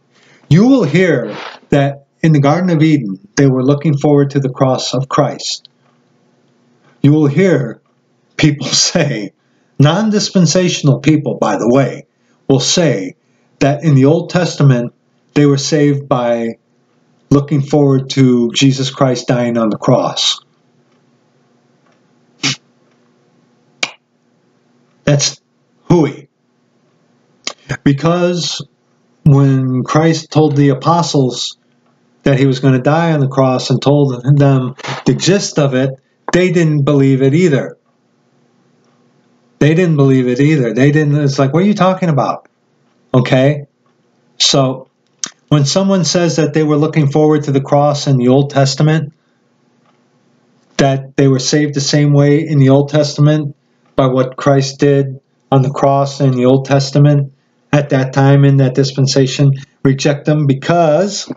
You will hear that in the Garden of Eden, they were looking forward to the cross of Christ. You will hear people say, non-dispensational people, by the way, will say that in the Old Testament, they were saved by looking forward to Jesus Christ dying on the cross. That's hooey. Because when Christ told the apostles that he was going to die on the cross and told them the gist of it, they didn't believe it either. It's like, what are you talking about? Okay? So, when someone says that they were looking forward to the cross in the Old Testament, that they were saved the same way in the Old Testament by what Christ did on the cross in the Old Testament at that time in that dispensation, reject them, because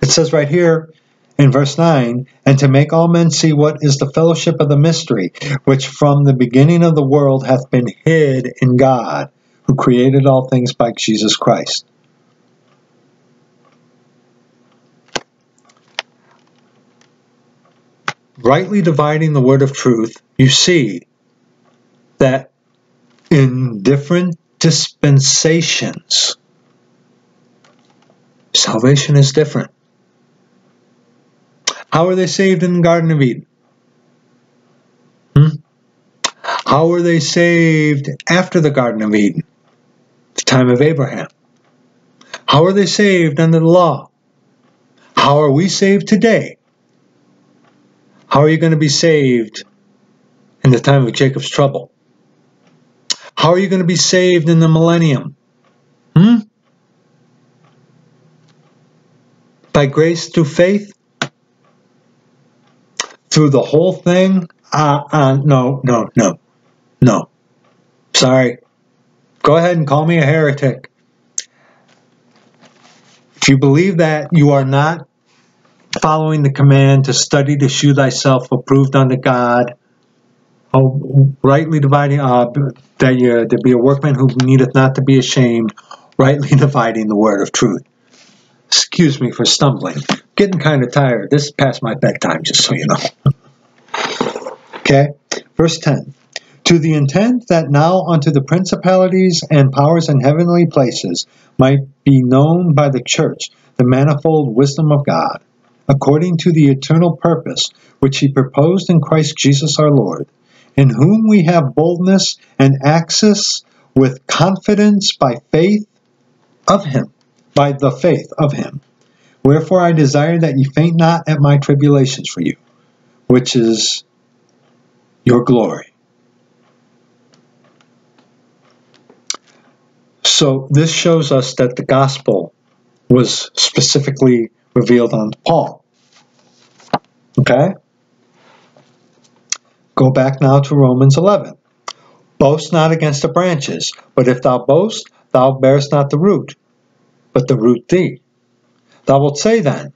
it says right here in verse 9, and to make all men see what is the fellowship of the mystery, which from the beginning of the world hath been hid in God, who created all things by Jesus Christ. Rightly dividing the word of truth, you see that in different dispensations, salvation is different. How are they saved in the Garden of Eden? How are they saved after the Garden of Eden, the time of Abraham? How are they saved under the law? How are we saved today? How are you going to be saved in the time of Jacob's trouble? How are you going to be saved in the millennium? By grace through faith? Through the whole thing? No. Sorry. Go ahead and call me a heretic. If you believe that, you are not following the command to study to shew thyself approved unto God, rightly dividing, that you to be a workman who needeth not to be ashamed, rightly dividing the word of truth. Excuse me for stumbling. Getting kind of tired. This is past my bedtime, just so you know. Okay, verse 10. To the intent that now unto the principalities and powers in heavenly places might be known by the church the manifold wisdom of God, according to the eternal purpose which he proposed in Christ Jesus our Lord, in whom we have boldness and access with confidence by faith of him, by the faith of him. Wherefore I desire that ye faint not at my tribulations for you, which is your glory. So this shows us that the gospel was specifically revealed unto Paul. Okay? Go back now to Romans 11. Boast not against the branches, but if thou boast, thou bearest not the root, but the root thee. Thou wilt say then,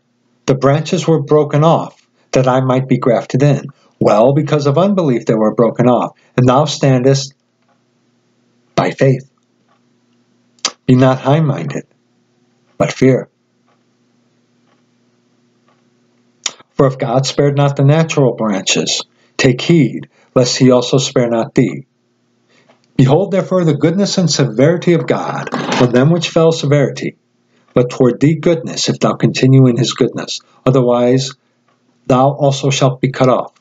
the branches were broken off, that I might be grafted in. Well, because of unbelief they were broken off, and thou standest by faith. Be not high-minded, but fear. For if God spared not the natural branches, take heed, lest he also spare not thee. Behold therefore the goodness and severity of God, for them which fell severity, but toward thee goodness, if thou continue in his goodness. Otherwise thou also shalt be cut off.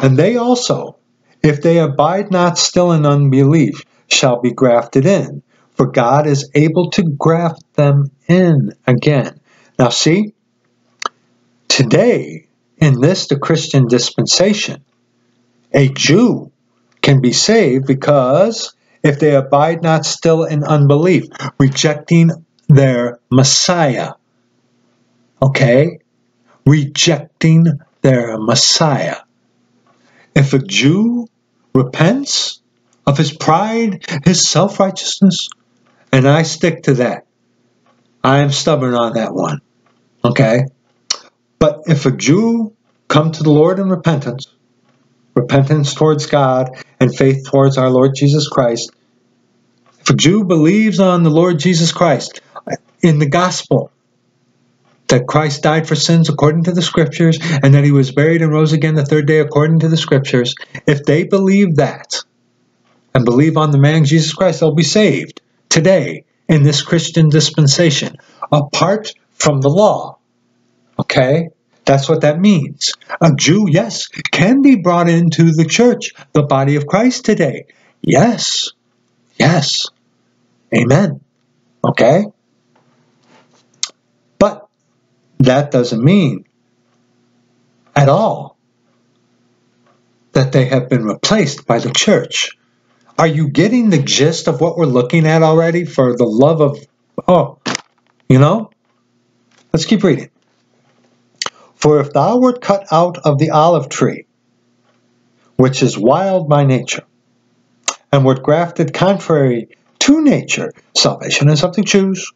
And they also, if they abide not still in unbelief, shall be grafted in, for God is able to graft them in again. Now see, today, in this, the Christian dispensation, a Jew can be saved because if they abide not still in unbelief, rejecting their Messiah. Okay? Rejecting their Messiah. If a Jew repents of his pride, his self-righteousness, and I stick to that. I am stubborn on that one. Okay? But if a Jew come to the Lord in repentance, repentance towards God and faith towards our Lord Jesus Christ, if a Jew believes on the Lord Jesus Christ in the gospel, that Christ died for sins according to the Scriptures, and that he was buried and rose again the third day according to the Scriptures, if they believe that and believe on the man Jesus Christ, they'll be saved today in this Christian dispensation, apart from the law. Okay? That's what that means. A Jew, yes, can be brought into the church, the body of Christ today. Yes. Yes. Amen. Okay? But that doesn't mean at all that they have been replaced by the church. Are you getting the gist of what we're looking at already? For the love of, oh, you know? Let's keep reading. For if thou wert cut out of the olive tree, which is wild by nature, and wert grafted contrary to nature, salvation is of the Jews,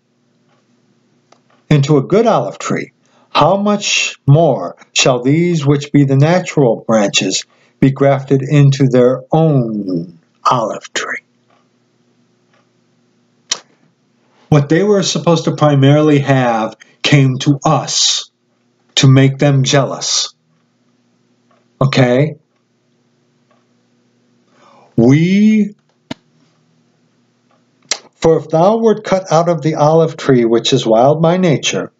into a good olive tree, how much more shall these which be the natural branches be grafted into their own olive tree? What they were supposed to primarily have came to us to make them jealous. Okay? For if thou wert cut out of the olive tree, which is wild by nature,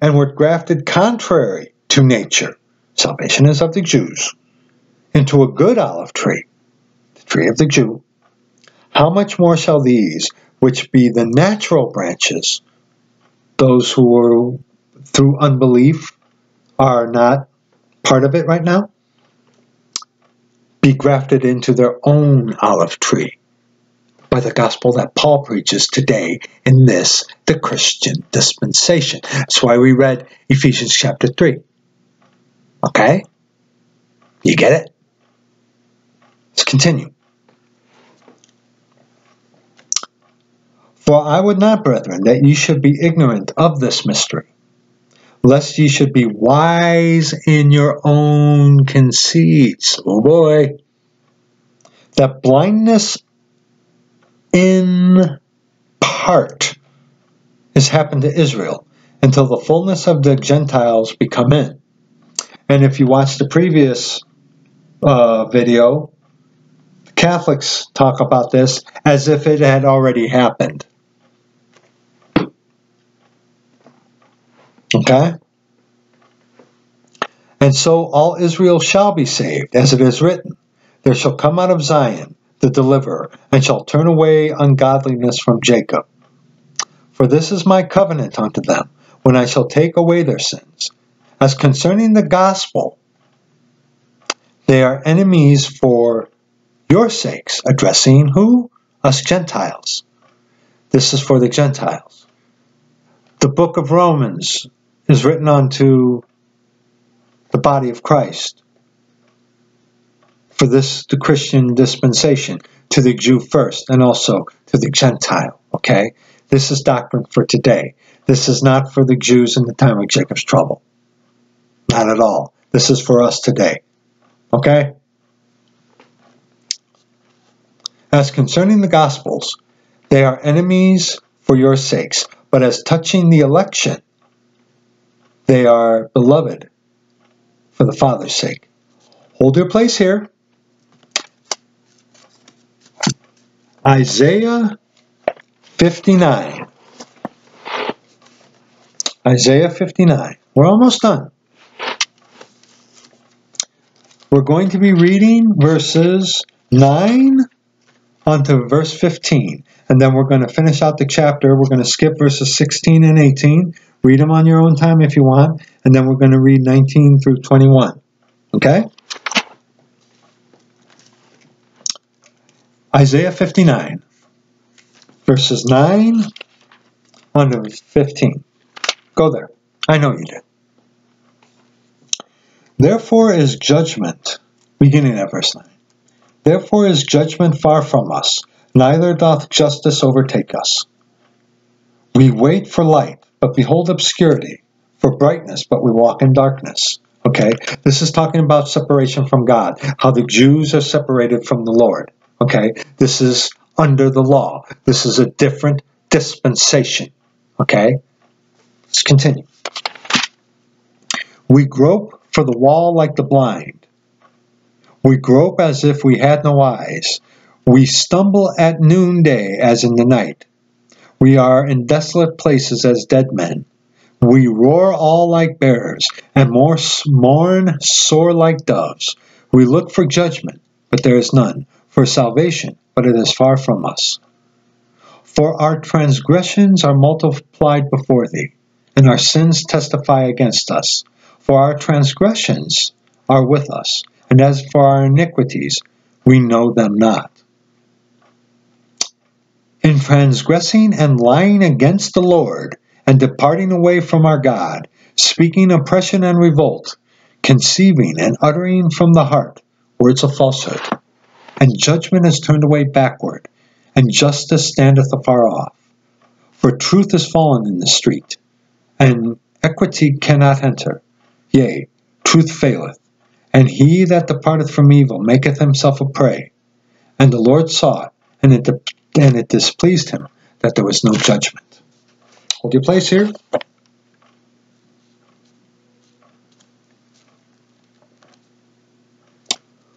and wert grafted contrary to nature, salvation is of the Jews, into a good olive tree, the tree of the Jew, how much more shall these, which be the natural branches, those who are through unbelief, are not part of it right now, be grafted into their own olive tree by the gospel that Paul preaches today in this, the Christian dispensation. That's why we read Ephesians chapter 3. Okay? You get it? Let's continue. For I would not, brethren, that ye should be ignorant of this mystery, lest ye should be wise in your own conceits. Oh boy. That blindness in part has happened to Israel until the fullness of the Gentiles be come in. And if you watch the previous video, the Catholics talk about this as if it had already happened. Okay? And so all Israel shall be saved, as it is written, there shall come out of Zion the deliverer, and shall turn away ungodliness from Jacob. For this is my covenant unto them, when I shall take away their sins. As concerning the gospel, they are enemies for your sakes, addressing who? Us Gentiles. This is for the Gentiles. The book of Romans is written unto the body of Christ for this, the Christian dispensation, to the Jew first and also to the Gentile, okay? This is doctrine for today. This is not for the Jews in the time of Jacob's trouble. Not at all. This is for us today, okay? As concerning the Gospels, they are enemies for your sakes, but as touching the election, they are beloved for the Father's sake. Hold your place here. Isaiah 59. Isaiah 59. We're almost done. We're going to be reading verses 9 onto verse 15. And then we're going to finish out the chapter. We're going to skip verses 16 and 18. Read them on your own time if you want. And then we're going to read 19 through 21. Okay? Isaiah 59, verses 9 on to 15. Go there. I know you did. Therefore is judgment, beginning at verse 9. Therefore is judgment far from us, neither doth justice overtake us. We wait for light, but behold obscurity, for brightness, but we walk in darkness. Okay, this is talking about separation from God, how the Jews are separated from the Lord. Okay, this is under the law. This is a different dispensation. Okay, let's continue. We grope for the wall like the blind. We grope as if we had no eyes. We stumble at noonday as in the night. We are in desolate places as dead men. We roar all like bears, and mourn sore like doves. We look for judgment, but there is none, for salvation, but it is far from us. For our transgressions are multiplied before thee, and our sins testify against us. For our transgressions are with us, and as for our iniquities, we know them not. In transgressing and lying against the Lord, and departing away from our God, speaking oppression and revolt, conceiving and uttering from the heart words of falsehood. And judgment is turned away backward, and justice standeth afar off. For truth is fallen in the street, and equity cannot enter. Yea, truth faileth, and he that departeth from evil maketh himself a prey. And the Lord saw it, and it displeased him that there was no judgment. Hold your place here.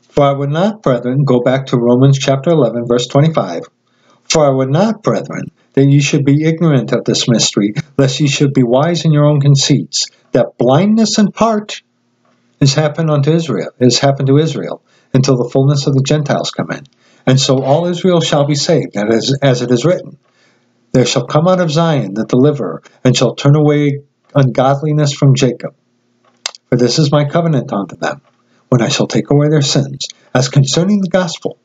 For I would not, brethren, go back to Romans chapter 11, verse 25. For I would not, brethren, that you should be ignorant of this mystery, lest you should be wise in your own conceits, that blindness in part is happened unto Israel, until the fullness of the Gentiles come in. And so all Israel shall be saved, as it is written. There shall come out of Zion the deliverer, and shall turn away ungodliness from Jacob. For this is my covenant unto them, when I shall take away their sins. As concerning the gospel,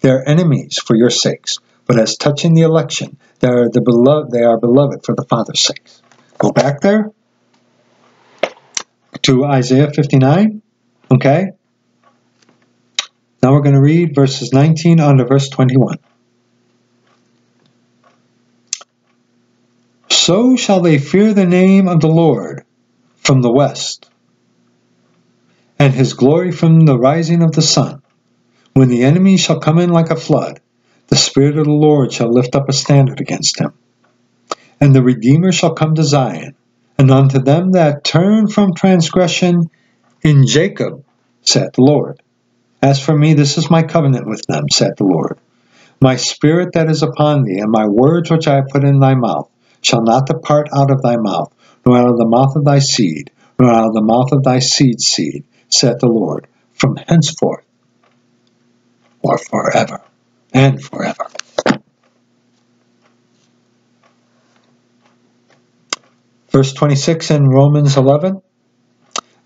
they are enemies for your sakes, but as touching the election, they are beloved for the Father's sakes. Go back there to Isaiah 59, okay? Now we're going to read verses 19 on to verse 21. So shall they fear the name of the Lord from the west, and his glory from the rising of the sun. When the enemy shall come in like a flood, the Spirit of the Lord shall lift up a standard against him. And the Redeemer shall come to Zion, and unto them that turn from transgression in Jacob, saith the Lord. As for me, this is my covenant with them, saith the Lord. My Spirit that is upon thee, and my words which I have put in thy mouth, shall not depart out of thy mouth, nor out of the mouth of thy seed, nor out of the mouth of thy seed's seed, saith the Lord, from henceforth, or forever, and forever. Verse 26 in Romans 11,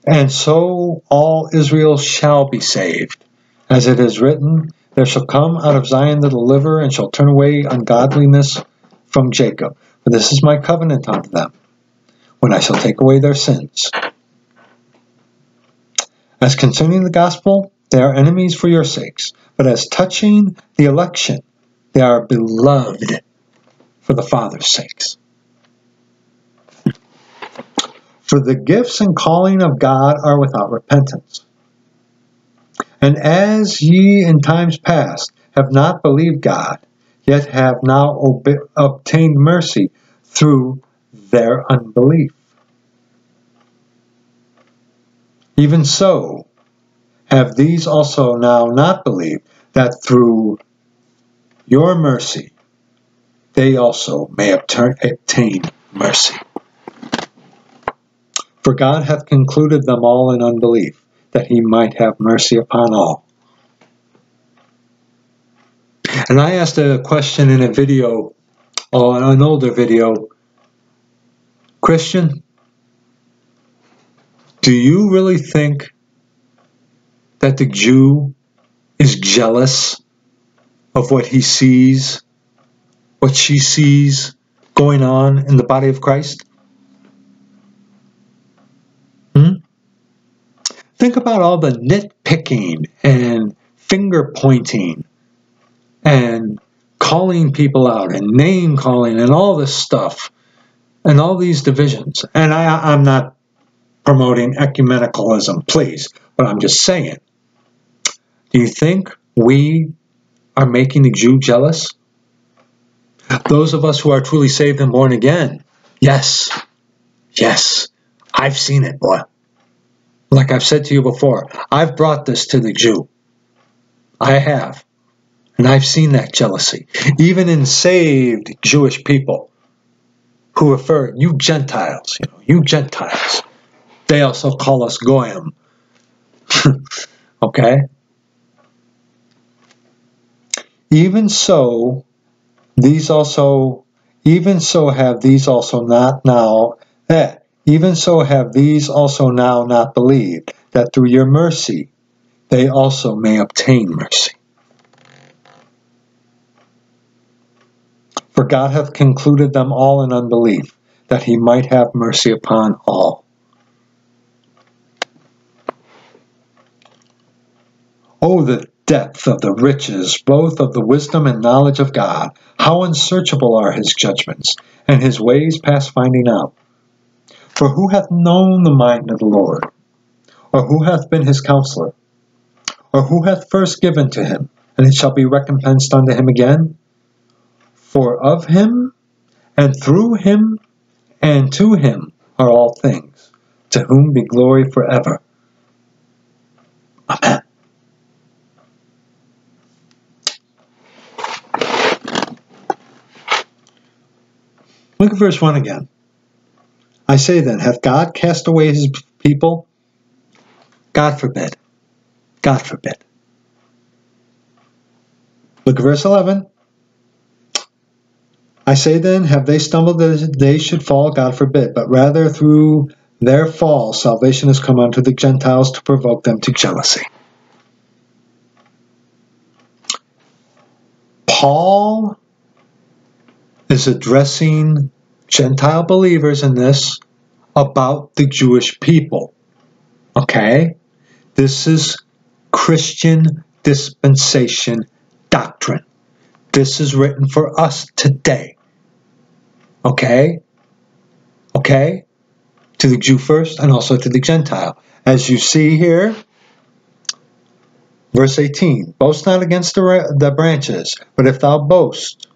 and so all Israel shall be saved, as it is written, there shall come out of Zion the deliverer, and shall turn away ungodliness from Jacob. For this is my covenant unto them, when I shall take away their sins. As concerning the gospel, they are enemies for your sakes, but as touching the election, they are beloved for the Father's sakes. For the gifts and calling of God are without repentance. And as ye in times past have not believed God, yet have now obtained mercy through their unbelief. Even so, have these also now not believed, that through your mercy they also may obtain mercy. For God hath concluded them all in unbelief, that he might have mercy upon all. And I asked a question in a video, or an older video, Christian, do you really think that the Jew is jealous of what he sees, what she sees going on in the body of Christ? Think about all the nitpicking and finger pointing and calling people out and name calling and all this stuff and all these divisions. And I'm not promoting ecumenicalism, please, but I'm just saying, do you think we are making the Jew jealous? Those of us who are truly saved and born again, yes, yes, I've seen it, boy. Like I've said to you before, I've brought this to the Jew. I have. And I've seen that jealousy. Even in saved Jewish people who refer, you Gentiles, you Gentiles. They also call us Goyim. Okay? Even so have these also now not believed, that through your mercy they also may obtain mercy. For God hath concluded them all in unbelief, that he might have mercy upon all. Oh, the depth of the riches, both of the wisdom and knowledge of God! How unsearchable are his judgments, and his ways past finding out! For who hath known the mind of the Lord? Or who hath been his counselor? Or who hath first given to him, and it shall be recompensed unto him again? For of him, and through him, and to him are all things, to whom be glory forever. Amen. Look at verse 1 again. I say then, hath God cast away his people? God forbid. God forbid. Look at verse 11. I say then, have they stumbled that they should fall? God forbid. But rather through their fall, salvation has come unto the Gentiles to provoke them to jealousy. Paul is addressing Gentile believers in this about the Jewish people. Okay? This is Christian dispensation doctrine. This is written for us today. Okay? Okay? To the Jew first and also to the Gentile. As you see here, verse 18, boast not against the branches, but if thou boast,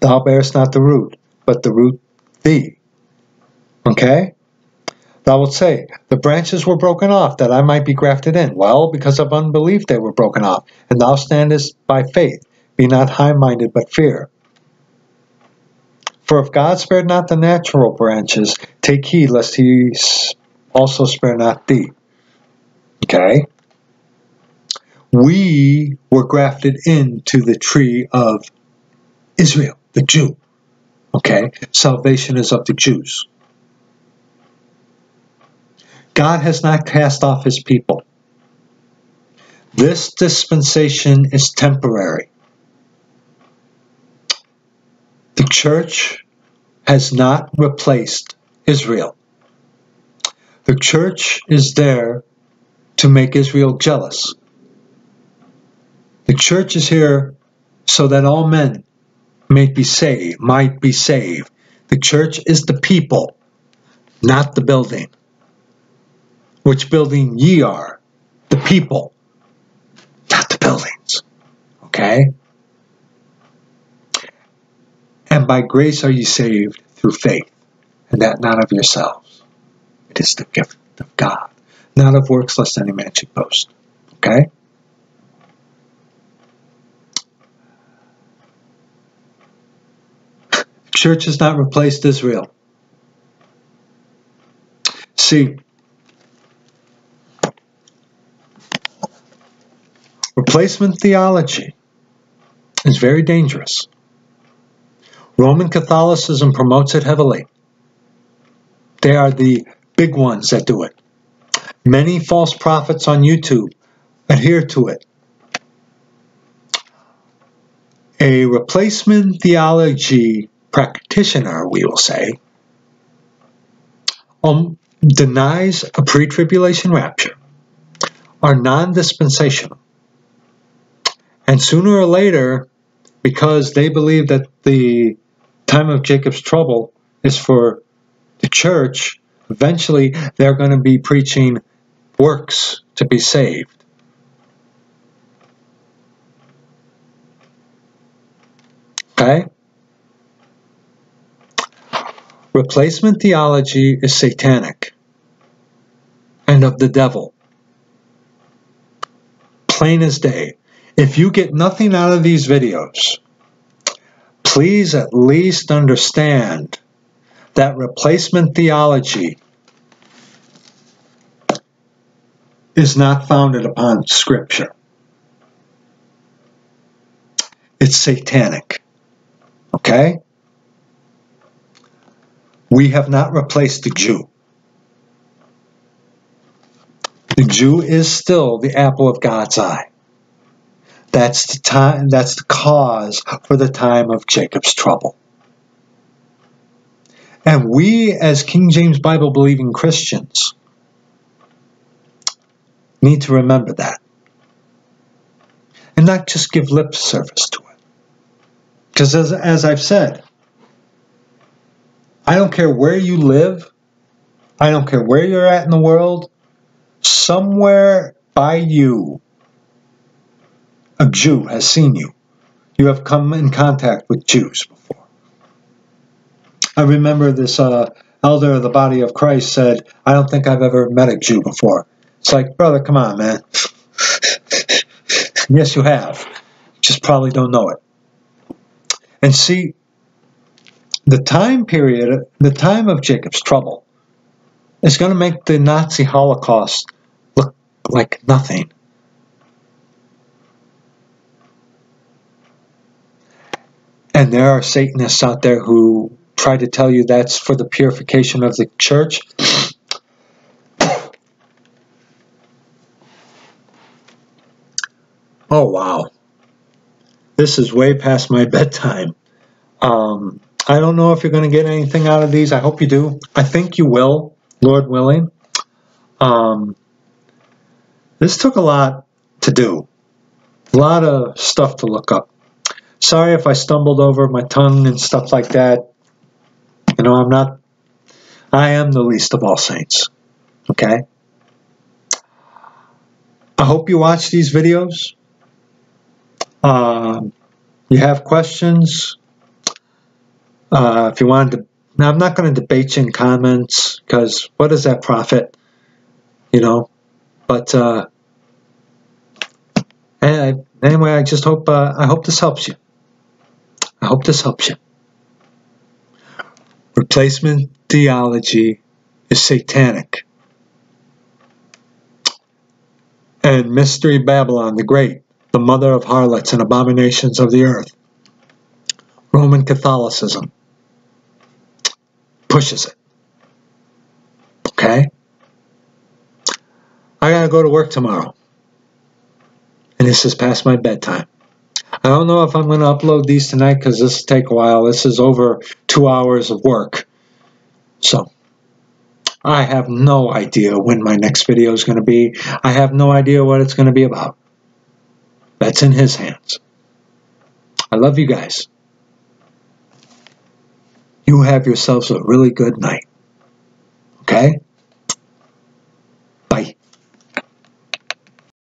thou bearest not the root, but the root thee. Okay? Thou wilt say, the branches were broken off, that I might be grafted in. Well, because of unbelief they were broken off, and thou standest by faith. Be not high-minded, but fear. For if God spared not the natural branches, take heed, lest he also spare not thee. Okay? We were grafted into the tree of Israel, the Jew. Okay, salvation is of the Jews. God has not cast off his people. This dispensation is temporary. The church has not replaced Israel. The church is there to make Israel jealous. The church is here so that all men might be saved. The church is the people, not the building. Which building ye are, the people, not the buildings. Okay? And by grace are ye saved through faith, and that not of yourselves. It is the gift of God, not of works, lest any man should boast. Okay? Church has not replaced Israel. See, replacement theology is very dangerous. Roman Catholicism promotes it heavily. They are the big ones that do it. Many false prophets on YouTube adhere to it. a replacement theology practitioner, we will say, denies a pre-tribulation rapture, are non-dispensational, and sooner or later, because they believe that the time of Jacob's trouble is for the church, eventually they're going to be preaching works to be saved. Okay? Replacement theology is satanic and of the devil. Plain as day. If you get nothing out of these videos, please at least understand that replacement theology is not founded upon Scripture. It's satanic. Okay? We have not replaced the Jew. The Jew is still the apple of God's eye. That's the time. That's the cause for the time of Jacob's trouble. And we, as King James Bible believing Christians, need to remember that, and not just give lip service to it. Because as I've said, I don't care where you live, I don't care where you're at in the world, somewhere by you, a Jew has seen you. You have come in contact with Jews before. I remember this elder of the body of Christ said, I don't think I've ever met a Jew before. It's like, brother, come on, man. Yes, you have. Just probably don't know it. And see, the time period, the time of Jacob's trouble, is going to make the Nazi Holocaust look like nothing. And there are Satanists out there who try to tell you that's for the purification of the church. Oh, wow. This is way past my bedtime. I don't know if you're going to get anything out of these. I hope you do. I think you will, Lord willing. This took a lot to do. A lot of stuff to look up. Sorry if I stumbled over my tongue and stuff like that. You know, I am the least of all saints. Okay? I hope you watch these videos. You have questions. If you wanted to, now I'm not going to debate you in comments, because what does that profit? You know? But, anyway, I just hope, I hope this helps you. I hope this helps you. Replacement theology is satanic. And Mystery Babylon the Great, the mother of harlots and abominations of the earth, Roman Catholicism, pushes it. Okay? I gotta go to work tomorrow. And this is past my bedtime. I don't know if I'm going to upload these tonight, because this will take a while. This is over 2 hours of work. So, I have no idea when my next video is going to be. I have no idea what it's going to be about. That's in his hands. I love you guys. You have yourselves a really good night. Okay? Bye.